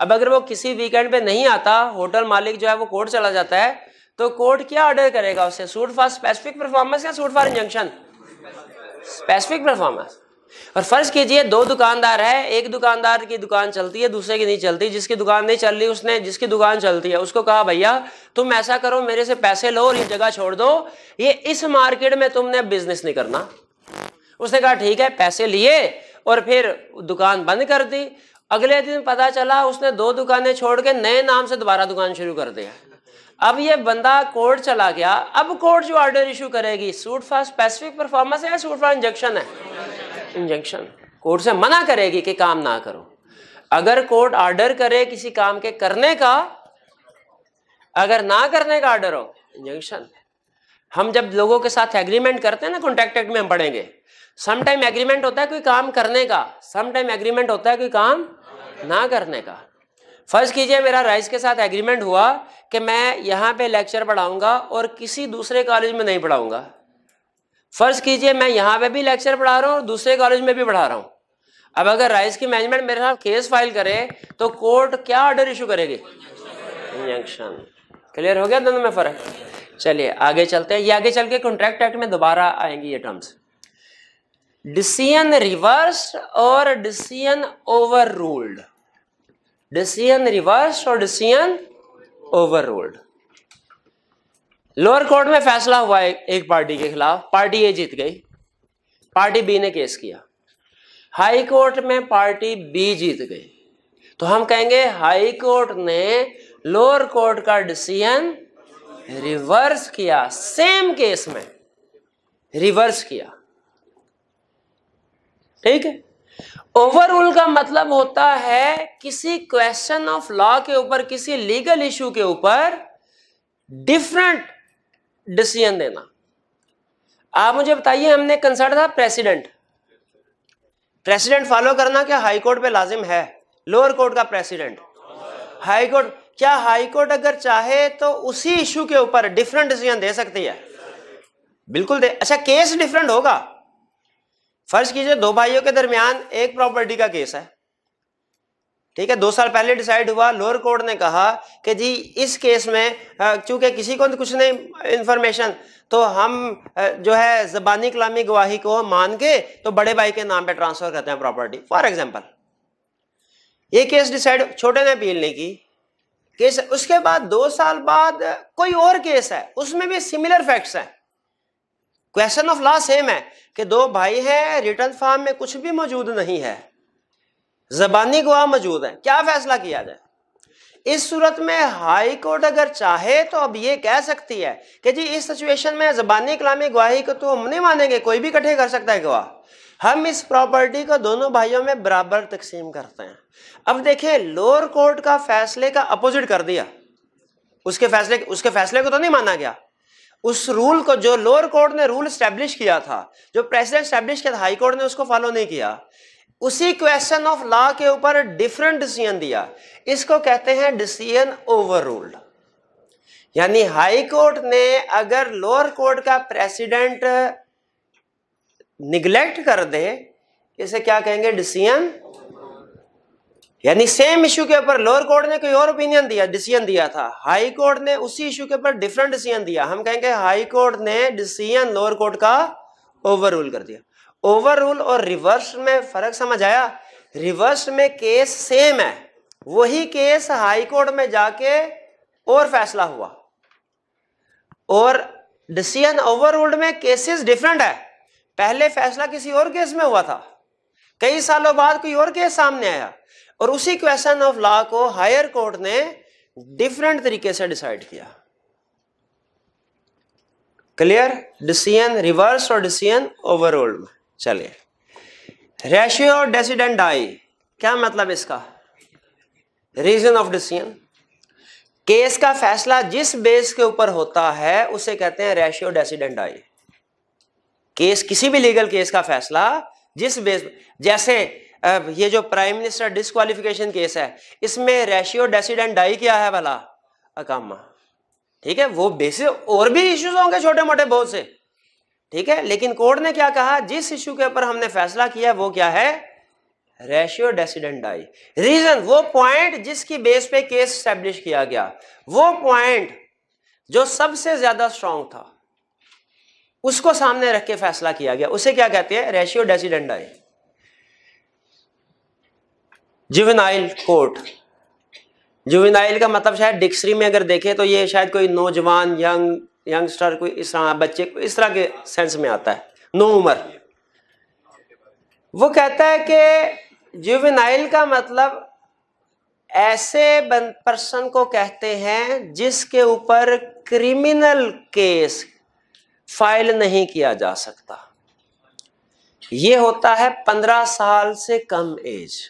अब अगर वो किसी वीकेंड पे नहीं आता, होटल मालिक जो है वो कोर्ट चला जाता है, तो कोर्ट क्या ऑर्डर करेगा उसे, सूट फॉर स्पेसिफिक परफॉर्मेंस या suit for injunction, specific performance. और फर्ज कीजिए दो दुकानदार है, एक दुकानदार की दुकान चलती है दूसरे की नहीं चलती, जिसकी दुकान नहीं चल रही उसने जिसकी दुकान चलती है उसको कहा भैया तुम ऐसा करो मेरे से पैसे लो और ये जगह छोड़ दो, ये इस मार्केट में तुमने बिजनेस नहीं करना। उसने कहा ठीक है, पैसे लिए और फिर दुकान बंद कर दी। अगले दिन पता चला उसने दो दुकानें छोड़ के नए नाम से दोबारा दुकान शुरू कर दिया। अब ये बंदा कोर्ट चला गया। अब कोर्ट जो ऑर्डर इशू करेगी सूट फॉर स्पेसिफिक परफॉर्मेंस है, सूट फॉर इंजंक्शन है, इंजंक्शन। कोर्ट से मना करेगी कि काम ना करो। अगर कोर्ट ऑर्डर करे किसी काम के करने का, अगर ना करने का ऑर्डर हो, इंजंक्शन। हम जब लोगों के साथ एग्रीमेंट करते हैं ना, कॉन्ट्रैक्ट एक्ट में हम पढ़ेंगे, समटाइम एग्रीमेंट होता है कोई काम करने का, समटाइम एग्रीमेंट होता है कोई काम ना करने का। फर्ज कीजिए मेरा राइस के साथ एग्रीमेंट हुआ कि मैं यहाँ पे लेक्चर पढ़ाऊंगा और किसी दूसरे कॉलेज में नहीं पढ़ाऊंगा। फर्ज कीजिए मैं यहाँ पे भी लेक्चर पढ़ा रहा हूँ और दूसरे कॉलेज में भी पढ़ा रहा हूँ। अब अगर राइस की मैनेजमेंट मेरे साथ केस फाइल करे तो कोर्ट क्या ऑर्डर इशू करेगी, इंजंक्शन। क्लियर हो गया दोनों में फर्क। चलिए आगे चलते हैं, ये आगे चल के कॉन्ट्रैक्ट एक्ट में दोबारा आएंगी ये टर्म्स। डिसीजन रिवर्स्ड और डिसीजन ओवररूल्ड, डिसीजन रिवर्स्ड और डिसीजन ओवररूल्ड। लोअर कोर्ट में फैसला हुआ है एक पार्टी के खिलाफ, पार्टी ए जीत गई, पार्टी बी ने केस किया। हाई कोर्ट में पार्टी बी जीत गई, तो हम कहेंगे हाई कोर्ट ने लोअर कोर्ट का डिसीजन रिवर्स किया, सेम केस में रिवर्स किया, ठीक है। ओवररूल का मतलब होता है किसी क्वेश्चन ऑफ लॉ के ऊपर, किसी लीगल इशू के ऊपर डिफरेंट डिसीजन देना। आप मुझे बताइए, हमने कंसर्न था प्रेसिडेंट, प्रेसिडेंट फॉलो करना क्या हाई कोर्ट पे लाजिम है, लोअर कोर्ट का प्रेसिडेंट, हाई कोर्ट। क्या हाई कोर्ट अगर चाहे तो उसी इशू के ऊपर डिफरेंट डिसीजन दे सकती है? बिल्कुल दे। अच्छा, केस डिफरेंट होगा, फर्ज कीजिए दो भाइयों के दरमियान एक प्रॉपर्टी का केस है, ठीक है। दो साल पहले डिसाइड हुआ, लोअर कोर्ट ने कहा कि जी इस केस में चूंकि किसी को कुछ नहीं इंफॉर्मेशन, तो हम जो है ज़बानी कलामी गवाही को मान के तो बड़े भाई के नाम पे ट्रांसफर करते हैं प्रॉपर्टी। फॉर एग्जांपल ये केस डिसाइड, छोटे ने अपील नहीं की केस। उसके बाद दो साल बाद कोई और केस है, उसमें भी सिमिलर फैक्ट्स हैं, क्वेश्चन ऑफ लॉ सेम है कि दो भाई हैं, रिटर्न फॉर्म में कुछ भी मौजूद नहीं है, जबानी गवाह मौजूद है, क्या फैसला किया जाए? इस सूरत में हाई कोर्ट अगर चाहे तो अब ये कह सकती है कि जी इस सिचुएशन में जबानी कलामी गवाही को तो हम नहीं मानेंगे, कोई भी इकट्ठे कर सकता है गवाह, हम इस प्रॉपर्टी को दोनों भाइयों में बराबर तकसीम करते हैं। अब देखिए लोअर कोर्ट का फैसले का अपोजिट कर दिया, उसके फैसले उसके फैसले को तो नहीं माना गया, उस रूल को जो लोअर कोर्ट ने रूल स्टैब्लिश किया था, जो प्रेसिडेंट स्टैब्लिश किया था, हाई कोर्ट ने उसको फॉलो नहीं किया, उसी क्वेश्चन ऑफ लॉ के ऊपर डिफरेंट डिसीजन दिया। इसको कहते हैं डिसीजन ओवररूल्ड। यानी हाई कोर्ट ने अगर लोअर कोर्ट का प्रेसिडेंट निग्लेक्ट कर दे, इसे क्या कहेंगे? डिसीजन। यानी सेम इशू के ऊपर लोअर कोर्ट ने कोई और ओपिनियन दिया, डिसीजन दिया था, हाई कोर्ट ने उसी इशू के ऊपर डिफरेंट डिसीजन दिया, हम कहेंगे हाई कोर्ट ने डिसीजन लोअर कोर्ट का ओवररूल कर दिया। ओवररूल और रिवर्स में फर्क समझ आया? रिवर्स में केस सेम है, वही केस हाई कोर्ट में जाके और फैसला हुआ, और डिसीजन ओवररूल्ड में केसेस डिफरेंट है, पहले फैसला किसी और केस में हुआ था, कई सालों बाद कोई और केस सामने आया, और उसी क्वेश्चन ऑफ लॉ को हायर कोर्ट ने डिफरेंट तरीके से डिसाइड किया। क्लियर? डिसीजन रिवर्स और डिसीजन ओवररूल्ड में। चलिए, रेशियो और डेसीडेंट डाई, क्या मतलब इसका? Reason of decision. केस का फैसला जिस बेस के ऊपर होता है उसे कहते हैं रेशियो डेसीडेंट डाई। केस, किसी भी लीगल केस का फैसला जिस बेस, जैसे अब ये जो प्राइम मिनिस्टर डिस्क्वालिफिकेशन केस है, इसमें रेशियो डेसीडेंट डाई क्या है? भला अकामा, ठीक है। वो बेसिक और भी इश्यूज होंगे छोटे मोटे बहुत से, ठीक है, लेकिन कोर्ट ने क्या कहा? जिस इशू के ऊपर हमने फैसला किया वो क्या है? Ratio decidendi. रीजन, वो पॉइंट जिसकी बेस पे केस स्टैब्लिश किया गया, वो पॉइंट जो सबसे ज्यादा स्ट्रांग था उसको सामने रख के फैसला किया गया, उसे क्या कहते हैं? Ratio decidendi. Juvenile court, juvenile का मतलब शायद डिक्शनरी में अगर देखें तो ये शायद कोई नौजवान, यंग, यंगस्टर, कोई इस तरह बच्चे, इस तरह के सेंस में आता है, नो उम्र। वो कहता है कि जुवेनाइल का मतलब ऐसे पर्सन को कहते हैं जिसके ऊपर क्रिमिनल केस फाइल नहीं किया जा सकता। ये होता है पंद्रह साल से कम एज।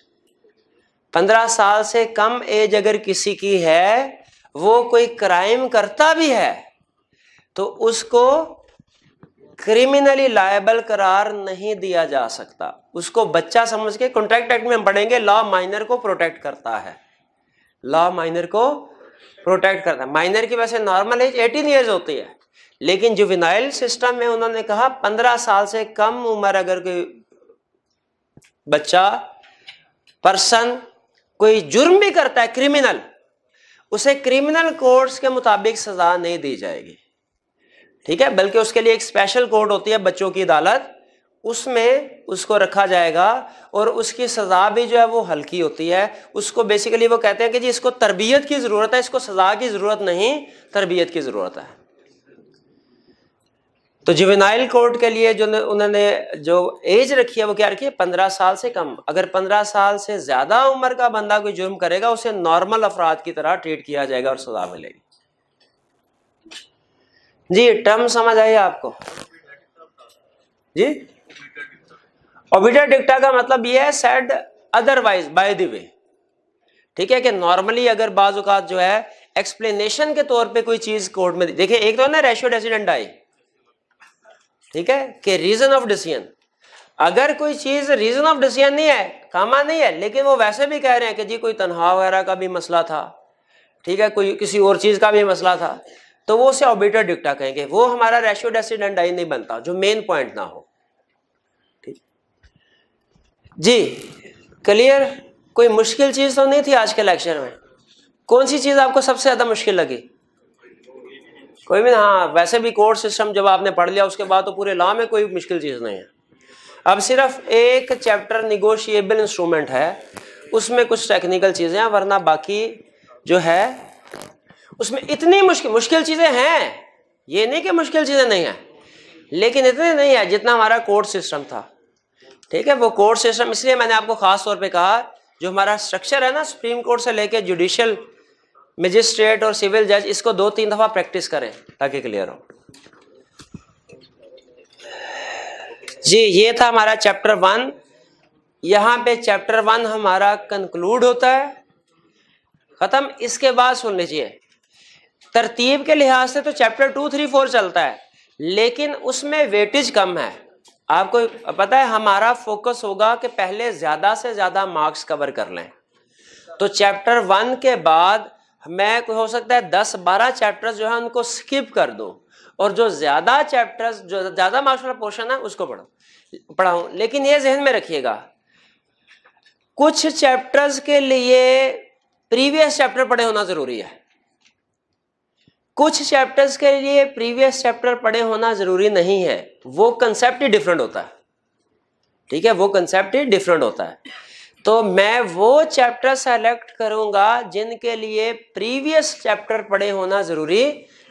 पंद्रह साल से कम एज अगर किसी की है, वो कोई क्राइम करता भी है तो उसको क्रिमिनली लायबल करार नहीं दिया जा सकता, उसको बच्चा समझ के, कॉन्ट्रैक्ट एक्ट में हम पढ़ेंगे लॉ माइनर को प्रोटेक्ट करता है, लॉ माइनर को प्रोटेक्ट करता है। माइनर की वैसे नॉर्मल एज एटीन ईयर्स होती है, लेकिन जुवेनाइल सिस्टम में उन्होंने कहा पंद्रह साल से कम उम्र अगर कोई बच्चा, पर्सन कोई जुर्म भी करता है क्रिमिनल, उसे क्रिमिनल कोर्ट्स के मुताबिक सजा नहीं दी जाएगी, ठीक है, बल्कि उसके लिए एक स्पेशल कोर्ट होती है, बच्चों की अदालत, उसमें उसको रखा जाएगा, और उसकी सजा भी जो है वो हल्की होती है। उसको बेसिकली वो कहते हैं कि जी इसको तरबियत की जरूरत है, इसको सजा की जरूरत नहीं, तरबियत की जरूरत है। तो जुवेनाइल कोर्ट के लिए जो उन्होंने जो एज रखी है वो क्या रखी है? पंद्रह साल से कम। अगर पंद्रह साल से ज्यादा उम्र का बंदा कोई जुर्म करेगा उसे नॉर्मल अफराद की तरह ट्रीट किया जाएगा और सजा मिलेगी। जी, टर्म समझ आई आपको? जी, ओबिटर डिक्टा का मतलब ये है said otherwise by the way, ठीक है, कि नॉर्मली अगर बाज़ औक़ात जो है एक्सप्लेनेशन के तौर पे कोई चीज कोर्ट में, देखिए एक तो ना रेशियो डेसीडेंट डाई, ठीक है, कि रीजन ऑफ डिसीजन, अगर कोई चीज रीजन ऑफ डिसीजन नहीं है, कामा नहीं है, लेकिन वो वैसे भी कह रहे हैं कि जी कोई तनहा वगैरह का भी मसला था, ठीक है, कोई किसी और चीज का भी मसला था, तो वो उसे ऑबिटर डिक्टा कहेंगे, वो हमारा रेशियो डेसीडेंट डाई नहीं बनता, जो मेन पॉइंट ना हो, ठीक। जी क्लियर? कोई मुश्किल चीज़ तो नहीं थी आज के लेक्चर में? कौन सी चीज़ आपको सबसे ज़्यादा मुश्किल लगी? कोई भी ना। हाँ, वैसे भी कोर्स सिस्टम जब आपने पढ़ लिया उसके बाद तो पूरे लॉ में कोई मुश्किल चीज़ नहीं है। अब सिर्फ एक चैप्टर निगोशिएबल इंस्ट्रूमेंट है, उसमें कुछ टेक्निकल चीज़ें हैं, वरना बाकी जो है उसमें इतनी मुश्किल मुश्किल चीज़ें हैं। ये नहीं कि मुश्किल चीज़ें नहीं हैं, लेकिन इतने नहीं है जितना हमारा कोर्स सिस्टम था। ठीक है, वो कोर्स सिस्टम इसलिए मैंने आपको खास तौर पे कहा, जो हमारा स्ट्रक्चर है ना, सुप्रीम कोर्ट से लेके जुडिशियल मजिस्ट्रेट और सिविल जज, इसको दो तीन दफ़ा प्रैक्टिस करें ताकि क्लियर हो। जी ये था हमारा चैप्टर वन। यहाँ पे चैप्टर वन हमारा कंक्लूड होता है, ख़त्म। इसके बाद सुन लीजिए, तरतीब के लिहाज से तो चैप्टर टू थ्री फोर चलता है, लेकिन उसमें वेटेज कम है। आपको पता है हमारा फोकस होगा कि पहले ज़्यादा से ज़्यादा मार्क्स कवर कर लें। तो चैप्टर वन के बाद मैं हो सकता है दस बारह चैप्टर्स जो है उनको स्किप कर दो और जो ज़्यादा चैप्टर्स, जो ज़्यादा मार्क्स वाला पोर्शन है उसको पढ़ो पढ़ाऊँ। लेकिन ये जहन में रखिएगा, कुछ चैप्टर्स के लिए प्रीवियस चैप्टर पढ़े होना ज़रूरी है, कुछ चैप्टर्स के लिए प्रीवियस चैप्टर पढ़े होना ज़रूरी नहीं है। वो कंसेप्ट ही डिफरेंट होता है। ठीक है, वो कंसेप्ट ही डिफरेंट होता है। तो मैं वो चैप्टर सेलेक्ट करूँगा जिनके लिए प्रीवियस चैप्टर पढ़े होना ज़रूरी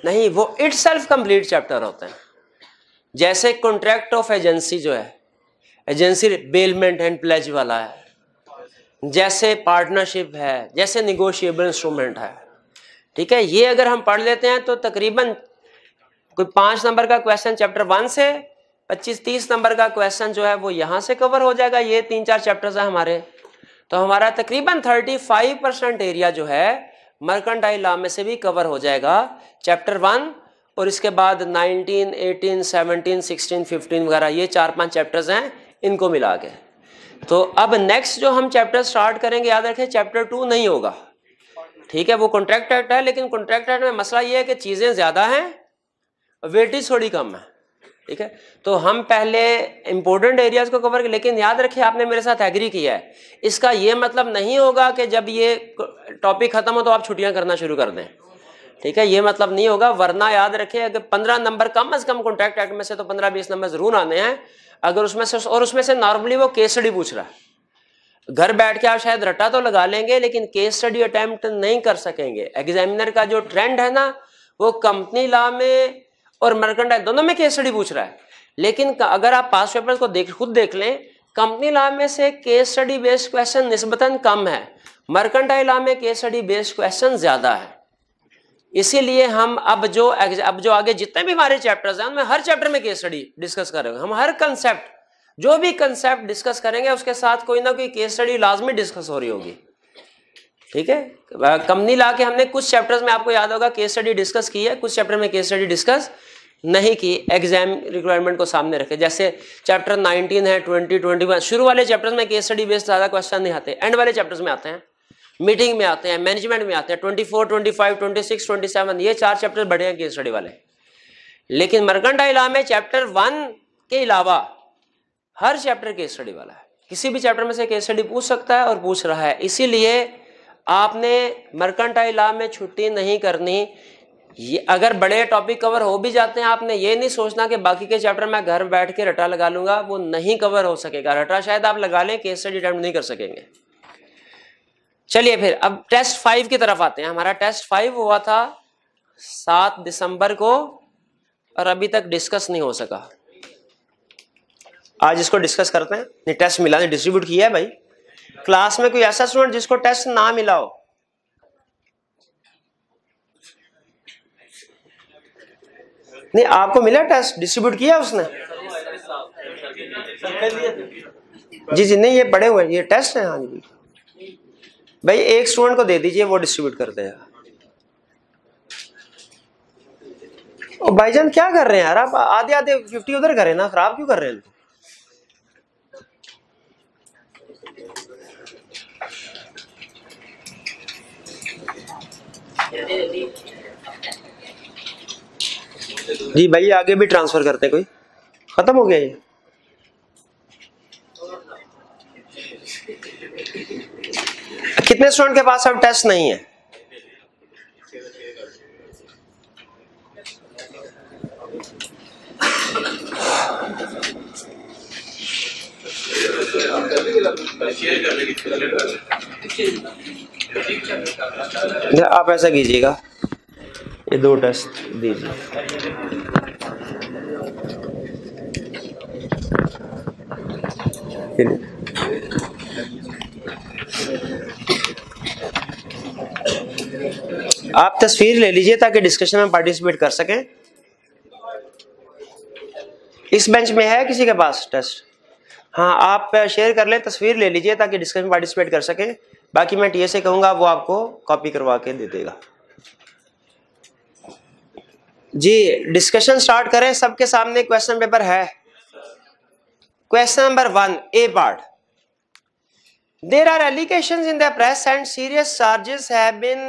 नहीं, वो इटसेल्फ कंप्लीट चैप्टर होते हैं। जैसे कॉन्ट्रैक्ट ऑफ एजेंसी जो है, एजेंसी बेलमेंट एंड प्लेज वाला है, जैसे पार्टनरशिप है, जैसे निगोशिएबल इंस्ट्रूमेंट है। ठीक है, ये अगर हम पढ़ लेते हैं तो तकरीबन कोई पाँच नंबर का क्वेश्चन चैप्टर वन से, पच्चीस तीस नंबर का क्वेश्चन जो है वो यहाँ से कवर हो जाएगा। ये तीन चार चैप्टर्स हैं हमारे, तो हमारा तकरीबन थर्टी फाइव परसेंट एरिया जो है मर्केंटाइल लॉ में से भी कवर हो जाएगा चैप्टर वन। और इसके बाद nineteen, eighteen, seventeen, sixteen, fifteen वगैरह ये चार पांच चैप्टर्स हैं, इनको मिला के। तो अब नेक्स्ट जो हम चैप्टर स्टार्ट करेंगे, याद रखें चैप्टर टू नहीं होगा। ठीक है, वो कॉन्ट्रैक्ट एक्ट है, लेकिन कॉन्ट्रैक्ट एक्ट में मसला ये है कि चीज़ें ज़्यादा हैं, वेटेज थोड़ी कम है। ठीक है, तो हम पहले इम्पोर्टेंट एरियाज़ को कवर कर, लेकिन याद रखिए आपने मेरे साथ एग्री किया है, इसका ये मतलब नहीं होगा कि जब ये टॉपिक ख़त्म हो तो आप छुट्टियां करना शुरू कर दें। ठीक है, ये मतलब नहीं होगा, वरना याद रखिए अगर पंद्रह नंबर कम अज़ कम कॉन्ट्रैक्ट एक्ट में से तो पंद्रह बीस नंबर ज़रूर आने हैं। अगर उसमें से, और उसमें से नॉर्मली वो केस स्टडी पूछ रहा है, घर बैठ के आप शायद रट्टा तो लगा लेंगे लेकिन केस स्टडी अटैम्प्ट नहीं कर सकेंगे। एग्जामिनर का जो ट्रेंड है ना, वो कंपनी लॉ में और मर्केंटाइल दोनों में केस स्टडी पूछ रहा है, लेकिन अगर आप पास पेपर्स को देख खुद देख लें, कंपनी लॉ में से केस स्टडी बेस्ड क्वेश्चन निस्बतन कम है, मर्केंटाइल लॉ में केस स्टडी बेस्ड क्वेश्चन ज़्यादा है। इसीलिए हम अब जो अब जो आगे जितने भी हमारे चैप्टर्स हैं उनमें हर चैप्टर में केस स्टडी डिस्कस करेंगे। हम हर कंसेप्ट, जो भी कंसेप्ट डिस्कस करेंगे उसके साथ कोई ना कोई केस स्टडी लाजमी डिस्कस हो रही होगी। ठीक है, कंपनी लॉ के हमने कुछ चैप्टर्स में, आपको याद होगा, केस स्टडी डिस्कस की है, कुछ चैप्टर में केस स्टडी डिस्कस नहीं की, एग्जाम रिक्वायरमेंट को सामने रखे। जैसे चैप्टर नाइनटीन है, ट्वेंटी, ट्वेंटी वन, शुरू वाले चैप्टर्स में केस स्टडी बेस्ड ज़्यादा क्वेश्चन नहीं आते, एंड वाले चैप्टर्स में आते हैं, मीटिंग में आते हैं, मैनेजमेंट में आते हैं। Twenty four, twenty five, twenty six, twenty seven, ये चार चैप्टर बड़े हैं केस स्टडी वाले। लेकिन मर्केंटाइल लॉ में चैप्टर वन के अलावा हर चैप्टर केस स्टडी वाला है, किसी भी चैप्टर में से केस स्टडी पूछ सकता है और पूछ रहा है। इसीलिए आपने मर्केंटाइल लॉ में छुट्टी नहीं करनी। ये अगर बड़े टॉपिक कवर हो भी जाते हैं, आपने ये नहीं सोचना कि बाकी के चैप्टर मैं घर बैठ के रटा लगा लूँगा, वो नहीं कवर हो सकेगा। रटा शायद आप लगा लें, केस स्टडी अटैम्प्ट नहीं कर सकेंगे। चलिए फिर अब टेस्ट फाइव की तरफ आते हैं। हमारा टेस्ट फाइव हुआ था सात दिसंबर को और अभी तक डिस्कस नहीं हो सका। आज इसको डिस्कस करते हैं। नहीं, टेस्ट मिला नहीं, डिस्ट्रीब्यूट किया है भाई। क्लास में कोई ऐसा स्टूडेंट जिसको टेस्ट ना मिला हो? नहीं, आपको मिला टेस्ट? डिस्ट्रीब्यूट किया उसने? जी जी नहीं, ये पड़े हुए हैं, ये टेस्ट है। हाँ जी भाई, एक स्टूडेंट को दे दीजिए, वो डिस्ट्रीब्यूट कर देगा। ओ भाईजान क्या कर रहे हैं यार आप? आधे आधे फिफ्टी उधर करें ना, खराब क्यों कर रहे हैं? जी भाई आगे भी ट्रांसफर करते हैं। कोई खत्म हो गया ये? कितने स्टूडेंट के पास अब टेस्ट नहीं है? आप ऐसा कीजिएगा, ये दो टेस्ट दीजिए। आप तस्वीर ले लीजिए ताकि डिस्कशन में पार्टिसिपेट कर सकें। इस बेंच में है किसी के पास टेस्ट? हाँ, आप शेयर कर लें, तस्वीर ले लीजिए ताकि डिस्कशन में पार्टिसिपेट कर सकें। बाकी मैं टीए से कहूँगा वो आपको कॉपी करवा के दे देगा। जी, डिस्कशन स्टार्ट करें। सबके सामने क्वेश्चन पेपर है। Question number one, A part. There are allegations in the press and serious charges have been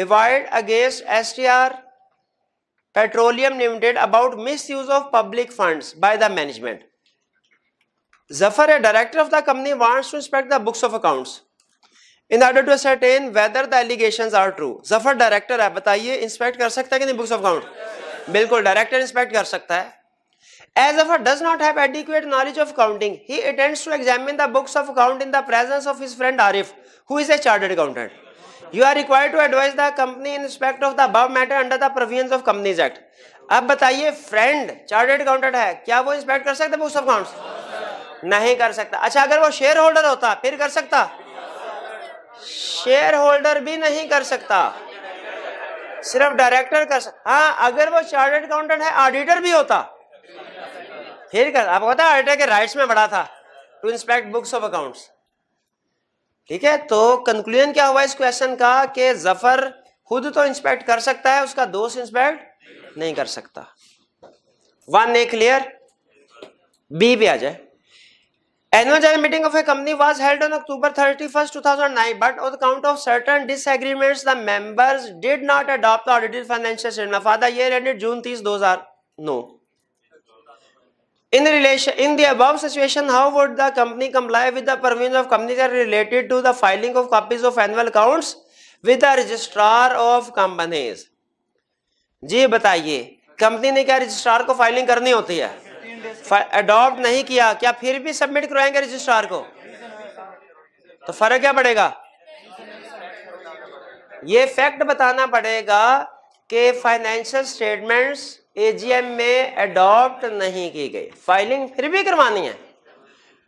levied against S T R Petroleum Limited about misuse of public funds by the management. Zafar, a director of the company, wants to inspect the books of accounts in order to ascertain whether the allegations are true. Zafar director है, बताइए inspect कर सकता है कि नहीं books of account? बिल्कुल, director inspect कर सकता है। As Zafar does not have adequate knowledge of accounting, he attempts to examine the books of account in the presence of his friend Arif, who is a chartered accountant. You are required to advise the company in respect of the above matter under the provisions of Companies Act. अब बताइए, friend chartered accountant है, क्या वो inspect कर सकता है books of accounts? नहीं कर सकता। अच्छा, अगर वो शेयर होल्डर होता फिर कर सकता? शेयर होल्डर भी नहीं कर सकता, सिर्फ डायरेक्टर कर सकता। हाँ, अगर वो चार्टर्ड अकाउंटेंट है, ऑडिटर भी होता फिर कर। आपको पता है ऑडिटर के राइट्स में बड़ा था to inspect books of accounts. ठीक है, तो कंक्लूजन क्या हुआ इस क्वेश्चन का कि जफर खुद तो इंस्पेक्ट कर सकता है, उसका दोस्त इंस्पेक्ट नहीं कर सकता। वन ए क्लियर। बी पे आ जाए। Annual general meeting of a company was held on October thirty first two thousand nine but on account of certain disagreements the members did not adopt the audited financial statement for the year ended June तीस दो हजार नौ In relation, in the above situation, how would the company comply with the provisions of Companies Act related to the filing of copies of annual accounts with the registrar of companies? जी बताइए, company ने क्या registrar को filing करनी होती है? Adopt नहीं किया, क्या फिर भी सबमिट करवाएंगे रजिस्ट्रार को? तो फर्क क्या पड़ेगा? ये फैक्ट बताना पड़ेगा कि फाइनेंशियल स्टेटमेंट्स एजीएम में अडॉप्ट नहीं की गई, फाइलिंग फिर भी करवानी है।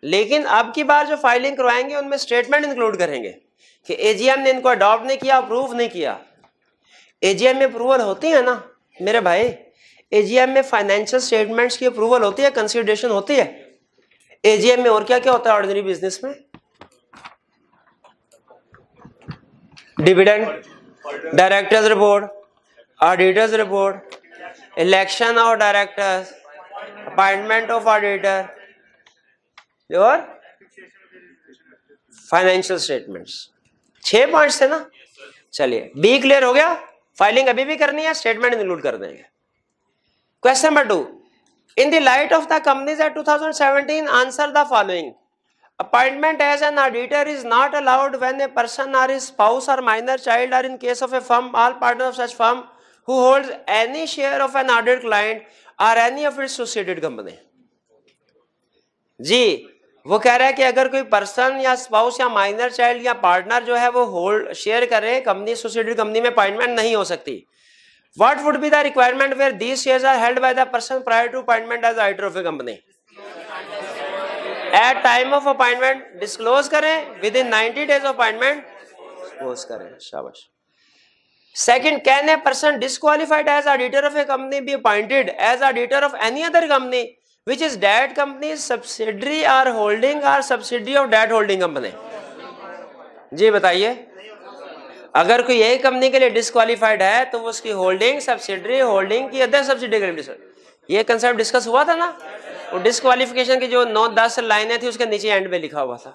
लेकिन अब की बार जो फाइलिंग करवाएंगे उनमें स्टेटमेंट इंक्लूड करेंगे कि एजीएम ने इनको अडॉप्ट नहीं किया, अप्रूव नहीं किया। एजीएम में अप्रूवल होती है ना मेरे भाई, एजीएम में फाइनेंशियल स्टेटमेंट्स की अप्रूवल होती है, कंसिडरेशन होती है। एजीएम में और क्या क्या होता है ऑर्डिनरी बिजनेस में? Dividend, directors report, auditors report, election of directors, appointment of auditor और फाइनेंशियल स्टेटमेंट्स। छह पॉइंट्स थे ना। चलिए, बी क्लियर हो गया। फाइलिंग अभी भी करनी है, स्टेटमेंट इंक्लूड कर देंगे। Question number two, in the light of the companies act two thousand seventeen answer the following. Appointment as an auditor is not allowed when a person और his spouse और minor child और in case of a firm all partner of such firm who holds any share of an audited client or any of its associated company. जी, वो कह रहा है कि अगर कोई पर्सन या स्पाउस या माइनर चाइल्ड या पार्टनर जो है वो होल्ड शेयर करे कंपनी एसोसिएटेड कंपनी में, अपॉइंटमेंट नहीं हो सकती। What would be the requirement where these shares are held by the person prior to appointment as auditor of a company? At time of appointment disclose करें, with in ninety days of appointment disclose करें। शाबाश। Second, can a person disqualified as auditor of a company be appointed as auditor of any other company which is that company's subsidiary or holding or subsidiary of that holding company? जी बताइए, अगर कोई एक company के लिए disqualified है तो वो उसकी होल्डिंग, सब्सिडरी, होल्डिंग की अदर सब्सिडरी के लिए। ये कंसेप्ट डिस्कस हुआ था ना, वो डिस्क्वालिफिकेशन की जो नौ दस लाइनें थी उसके नीचे एंड पे लिखा हुआ था।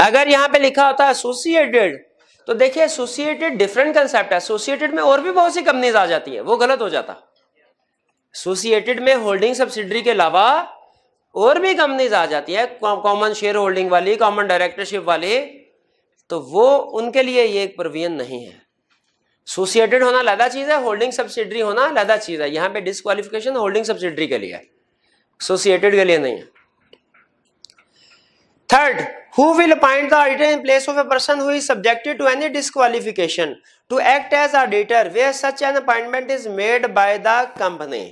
अगर यहाँ पे लिखा होता है एसोसिएटेड, तो देखिए एसोसिएटेड डिफरेंट कंसेप्ट है। एसोसिएटेड में और भी बहुत सी कंपनीज आ जाती है, वो गलत हो जाता। एसोसिएटेड में होल्डिंग सब्सिडरी के अलावा और भी कंपनीज आ जाती है कॉमन शेयर होल्डिंग वाली, कॉमन डायरेक्टरशिप वाली, तो वो उनके लिए ये एक प्रोविजन नहीं है। एसोसिएटेड होना अलग चीज है, होल्डिंग सब्सिडरी होना अलग चीज है। यहाँ पे डिस्क्वालिफिकेशन होल्डिंग सब्सिडरी के लिए, एसोसिएटेड के लिए नहीं है। Third, who will appoint the auditor in place of a person who is subjected to any disqualification to act as auditor where such an appointment is made by the company?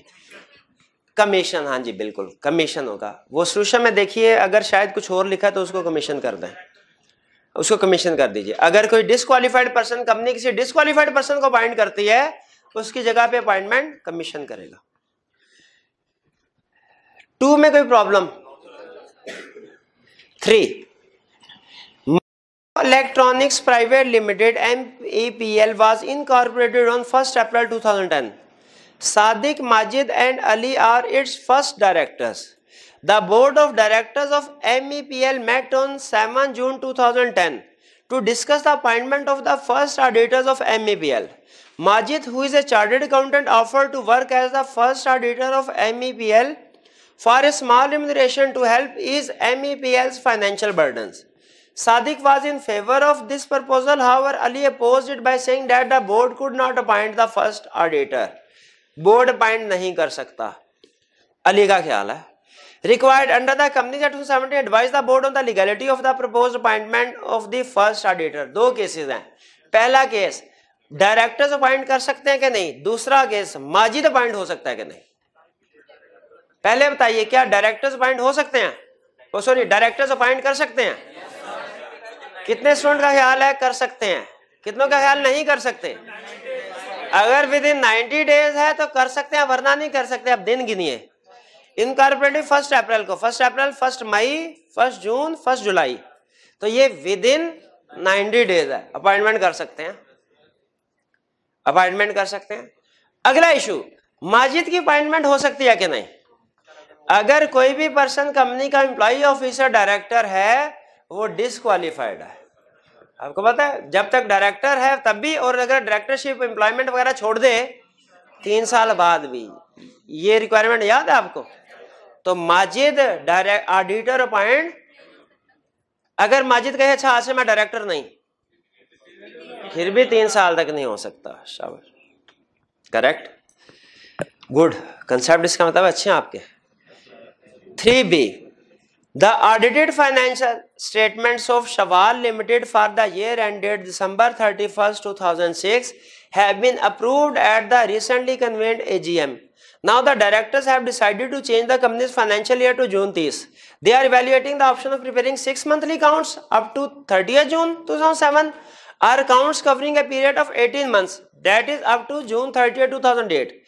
Commission, हाँ जी बिल्कुल commission होगा। वो solution में देखिए, अगर शायद कुछ और लिखा तो उसको कमीशन कर दें, उसको कमीशन कर दीजिए। अगर कोई डिस्क्वालिफाइड पर्सन, कंपनी किसी डिस्क्वालिफाइड पर्सन को अपॉइंट करती है, उसकी जगह पे अपॉइंटमेंट कमीशन करेगा। टू में कोई problem? Three, Electronics Private Limited M A P L was incorporated on first April two thousand ten. Sadiq Majid and Ali are its first directors. The board of directors of M A P L met on seven June two thousand ten to discuss the appointment of the first auditors of M A P L. Majid, who is a chartered accountant, offered to work as the first auditor of M A P L for a small remuneration to help ease M A P L's financial burdens. Sadiq was in favor of this proposal, however Ali opposed it by saying that the board could not appoint the first auditor. Board appoint नहीं कर सकता, Ali का ख्याल है। Required under the Companies Act two seventy advise the board on the legality of the proposed appointment of the first auditor. दो cases हैं। पहला case, directors appoint कर सकते हैं कि नहीं। दूसरा केस, माजिद अपॉइंट हो सकता है कि नहीं। पहले बताइए, क्या डायरेक्टर्स अपॉइंट हो सकते हैं? सॉरी, डायरेक्टर्स अपॉइंट कर सकते हैं? कितने स्टूडेंट का ख्याल है कर सकते हैं, कितनों का ख्याल नहीं कर सकते? अगर विद इन नाइन्टी डेज है तो कर सकते हैं, वरना नहीं कर सकते। अब दिन गिनिए। इनकॉर्पोरेटिव फर्स्ट अप्रैल को, first April, first May, first June, first July, तो ये विद इन नाइन्टी डेज है, अपॉइंटमेंट कर सकते हैं, अपॉइंटमेंट कर सकते हैं। अगला इशू, माजिद की अपॉइंटमेंट हो सकती है कि नहीं? अगर कोई भी पर्सन कंपनी का एम्प्लॉई, ऑफिसर, डायरेक्टर है, वो डिसक्वालीफाइड है, आपको पता है, जब तक डायरेक्टर है तब भी, और अगर डायरेक्टरशिप एम्प्लॉयमेंट वगैरह छोड़ दे तीन साल बाद भी, ये रिक्वायरमेंट याद है आपको? तो माजिद डायरेक्ट ऑडिटर अपॉइंट, अगर माजिद कहे अच्छा आज से मैं डायरेक्टर नहीं, फिर भी तीन साल तक नहीं हो सकता। शाबाश, करेक्ट, गुड कंसेप्ट। इसका मतलब अच्छे हैं आपके। Three B, The audited financial statements of Shawal Limited for the year ended December thirty-first two thousand six have been approved at the recently convened A G M. Now the directors have decided to change the company's financial year to June thirtieth. They are evaluating the option of preparing six monthly accounts up to thirtieth June two thousand seven or accounts covering a period of eighteen months, that is up to June thirtieth two thousand eight.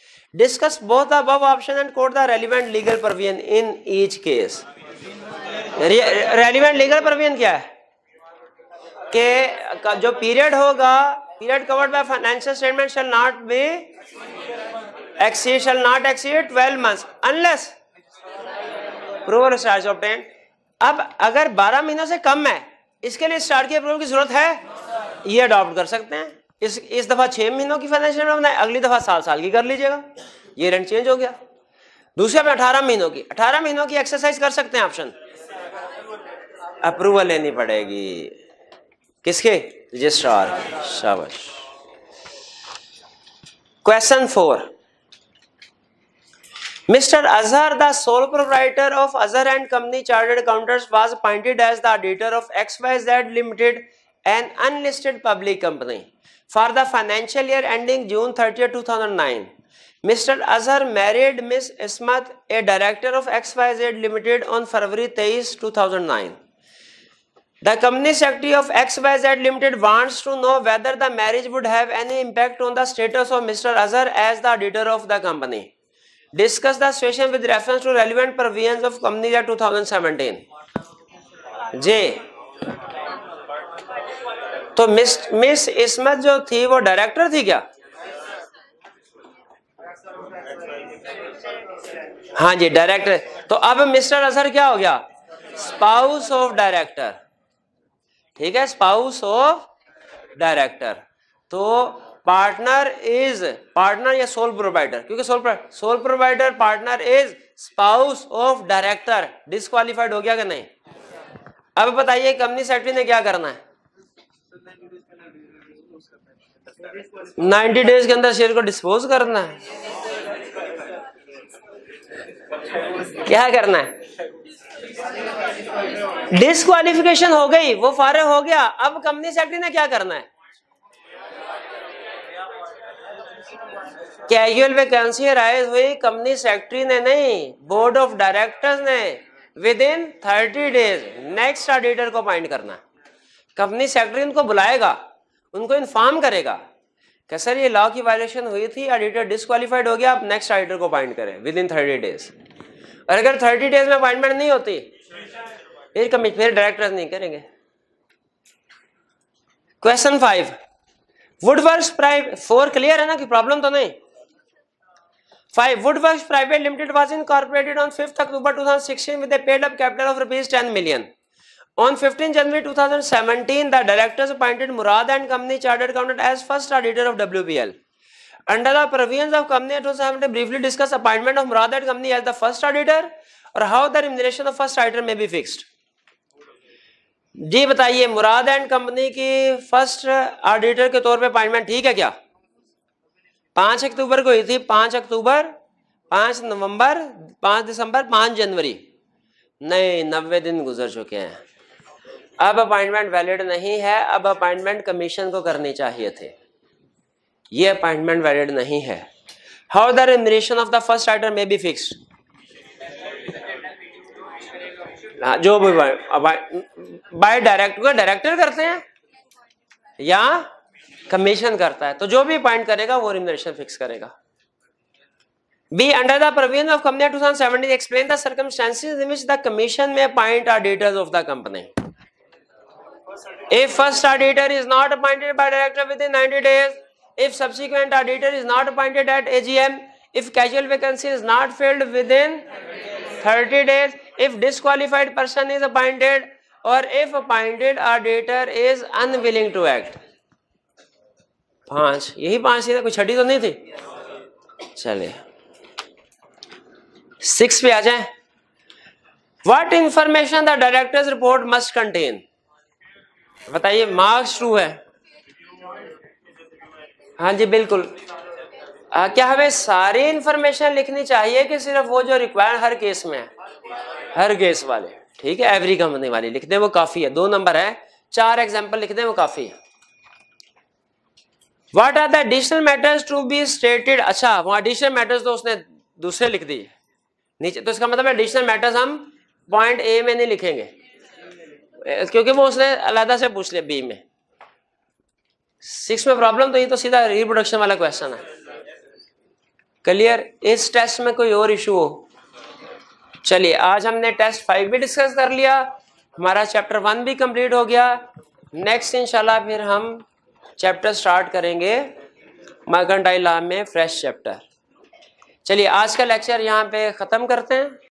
Discuss both the above option and quote the relevant legal provision in each case. Relevant legal provision क्या है कि जो period होगा, period covered by financial statement shall not be exceed shall not exceed twelve months unless approval stars obtain. अब अगर बारह महीनों से कम है, इसके लिए स्टार्ट की अप्रूवल की जरूरत है, ये अडॉप्ट कर सकते हैं। इस इस दफा छह महीनों की फाइनेंशियल बनाए, अगली दफा साल साल की कर लीजिएगा, ये रेंट चेंज हो गया। दूसरे में अठारह महीनों की अठारह महीनों की एक्सरसाइज कर सकते हैं, ऑप्शन अप्रूवल लेनी पड़ेगी किसके? रजिस्ट्रार। शाबाश। Question four, mister Azhar, the sole proprietor of Azhar and company chartered accountants, was appointed as the auditor of X Y Z limited, an unlisted public company, for the financial year ending June thirtieth two thousand nine. Mister Azhar married Miss Ismat, a director of X Y Z Limited, on February twenty-third two thousand nine. The company secretary of X Y Z Limited wants to know whether the marriage would have any impact on the status of Mister Azhar as the auditor of the company. Discuss the situation with reference to relevant provisions of Companies Act twenty seventeen. J. तो miss miss Ismat जो थी वो director थी क्या? हाँ जी director. तो अब mister Azhar क्या हो गया? स्पाउस ऑफ डायरेक्टर, ठीक है, स्पाउस ऑफ डायरेक्टर। तो पार्टनर इज, पार्टनर या सोल प्रोवाइडर, क्योंकि sole sole provider partner is spouse of director disqualified हो गया कि नहीं? अब बताइए कंपनी सेक्रेटरी ने क्या करना है? नाइन्टी डेज के अंदर शेयर को डिस्पोज करना है। क्या करना है? डिस्क्वालिफिकेशन हो गई, वो फारे हो गया। अब कंपनी सेक्रेटरी ने क्या करना है? कैजुअल वैकेंसी राइज हुई, कंपनी सेक्रेटरी ने नहीं, बोर्ड ऑफ डायरेक्टर्स ने with in thirty days next auditor को अपॉइंट करना। कंपनी सेक्रेटरी उनको बुलाएगा, उनको इन्फॉर्म करेगा कि सर ये लॉ की वायलेशन हुई थी, ऑडिटर डिस्क्वालीफाइड हो गया, आप नेक्स्ट ऑडिटर को अपॉइंट करें विद इन थर्टी डेज। और अगर थर्टी डेज में अपॉइंटमेंट नहीं होती फिर कमी फिर डायरेक्टर्स नहीं करेंगे। Question five woodworks private, four clear है ना कि प्रॉब्लम तो नहीं? Five woodworks private limited was incorporated on fifth October two thousand sixteen with a paid up capital of rupees ten million. On fifteenth January twenty seventeen, the directors appointed Murad and Company Chartered Accountant as first auditor of W P L. Under the provisions of Company Act, I have briefly discussed appointment of Murad and Company as the first auditor or how the remuneration of first auditor may be fixed. जी बताइए Murad and company की first auditor के तौर पे appointment ठीक है क्या? पांच अक्टूबर को हुई थी, पांच अक्टूबर, पांच नवंबर, पांच दिसंबर, पांच जनवरी। नहीं, नब्बे दिन गुजर चुके हैं, अब अपॉइंटमेंट वैलिड नहीं है। अब अपॉइंटमेंट कमीशन को करनी चाहिए थी, ये अपॉइंटमेंट वैलिड नहीं है। How the remuneration of the first auditor may be fixed, जो भी बाय डायरेक्टर, डायरेक्टर करते हैं या कमीशन करता है, तो जो भी अपॉइंट करेगा वो रेम्यूनरेशन फिक्स करेगा। B. Under the provision of Company Act twenty seventeen, explain the circumstances in which the Commission may appoint auditors of the company. If first auditor is not appointed by director within ninety days, if subsequent auditor is not appointed at A G M, if casual vacancy is not filled within thirty days, if disqualified person is appointed, or if appointed auditor is unwilling to act. पांच, यही पांच थी ना, कोई छठी तो नहीं थी? चले सिक्स पे आ जाए। What information the directors report must contain, बताइए मार्क्स ट्रू है? हाँ जी बिल्कुल। आ, क्या हमें सारी इंफॉर्मेशन लिखनी चाहिए कि सिर्फ वो जो रिक्वायर हर केस में है? हर केस वाले, ठीक है, एवरी कंपनी वाली लिख दें वो काफी है। दो नंबर है, चार एग्जाम्पल लिख दें वो काफी है। What are the additional matters to be stated, अच्छा वो एडिशनल मैटर्स तो उसने दूसरे लिख दिए नीचे, तो इसका मतलब एडिशनल मैटर्स हम पॉइंट ए में नहीं लिखेंगे क्योंकि वो उसने अलग से पूछ लिया बी में। सिक्स में प्रॉब्लम तो ये तो सीधा रिप्रोडक्शन वाला क्वेश्चन है। क्लियर? इस टेस्ट में कोई और इशू हो? चलिए आज हमने टेस्ट फाइव भी डिस्कस कर लिया, हमारा चैप्टर वन भी कंप्लीट हो गया। नेक्स्ट इंशाल्लाह फिर हम चैप्टर स्टार्ट करेंगे मर्केंटाइल लॉ में, फ्रेश चैप्टर। चलिए आज का लेक्चर यहाँ पे ख़त्म करते हैं।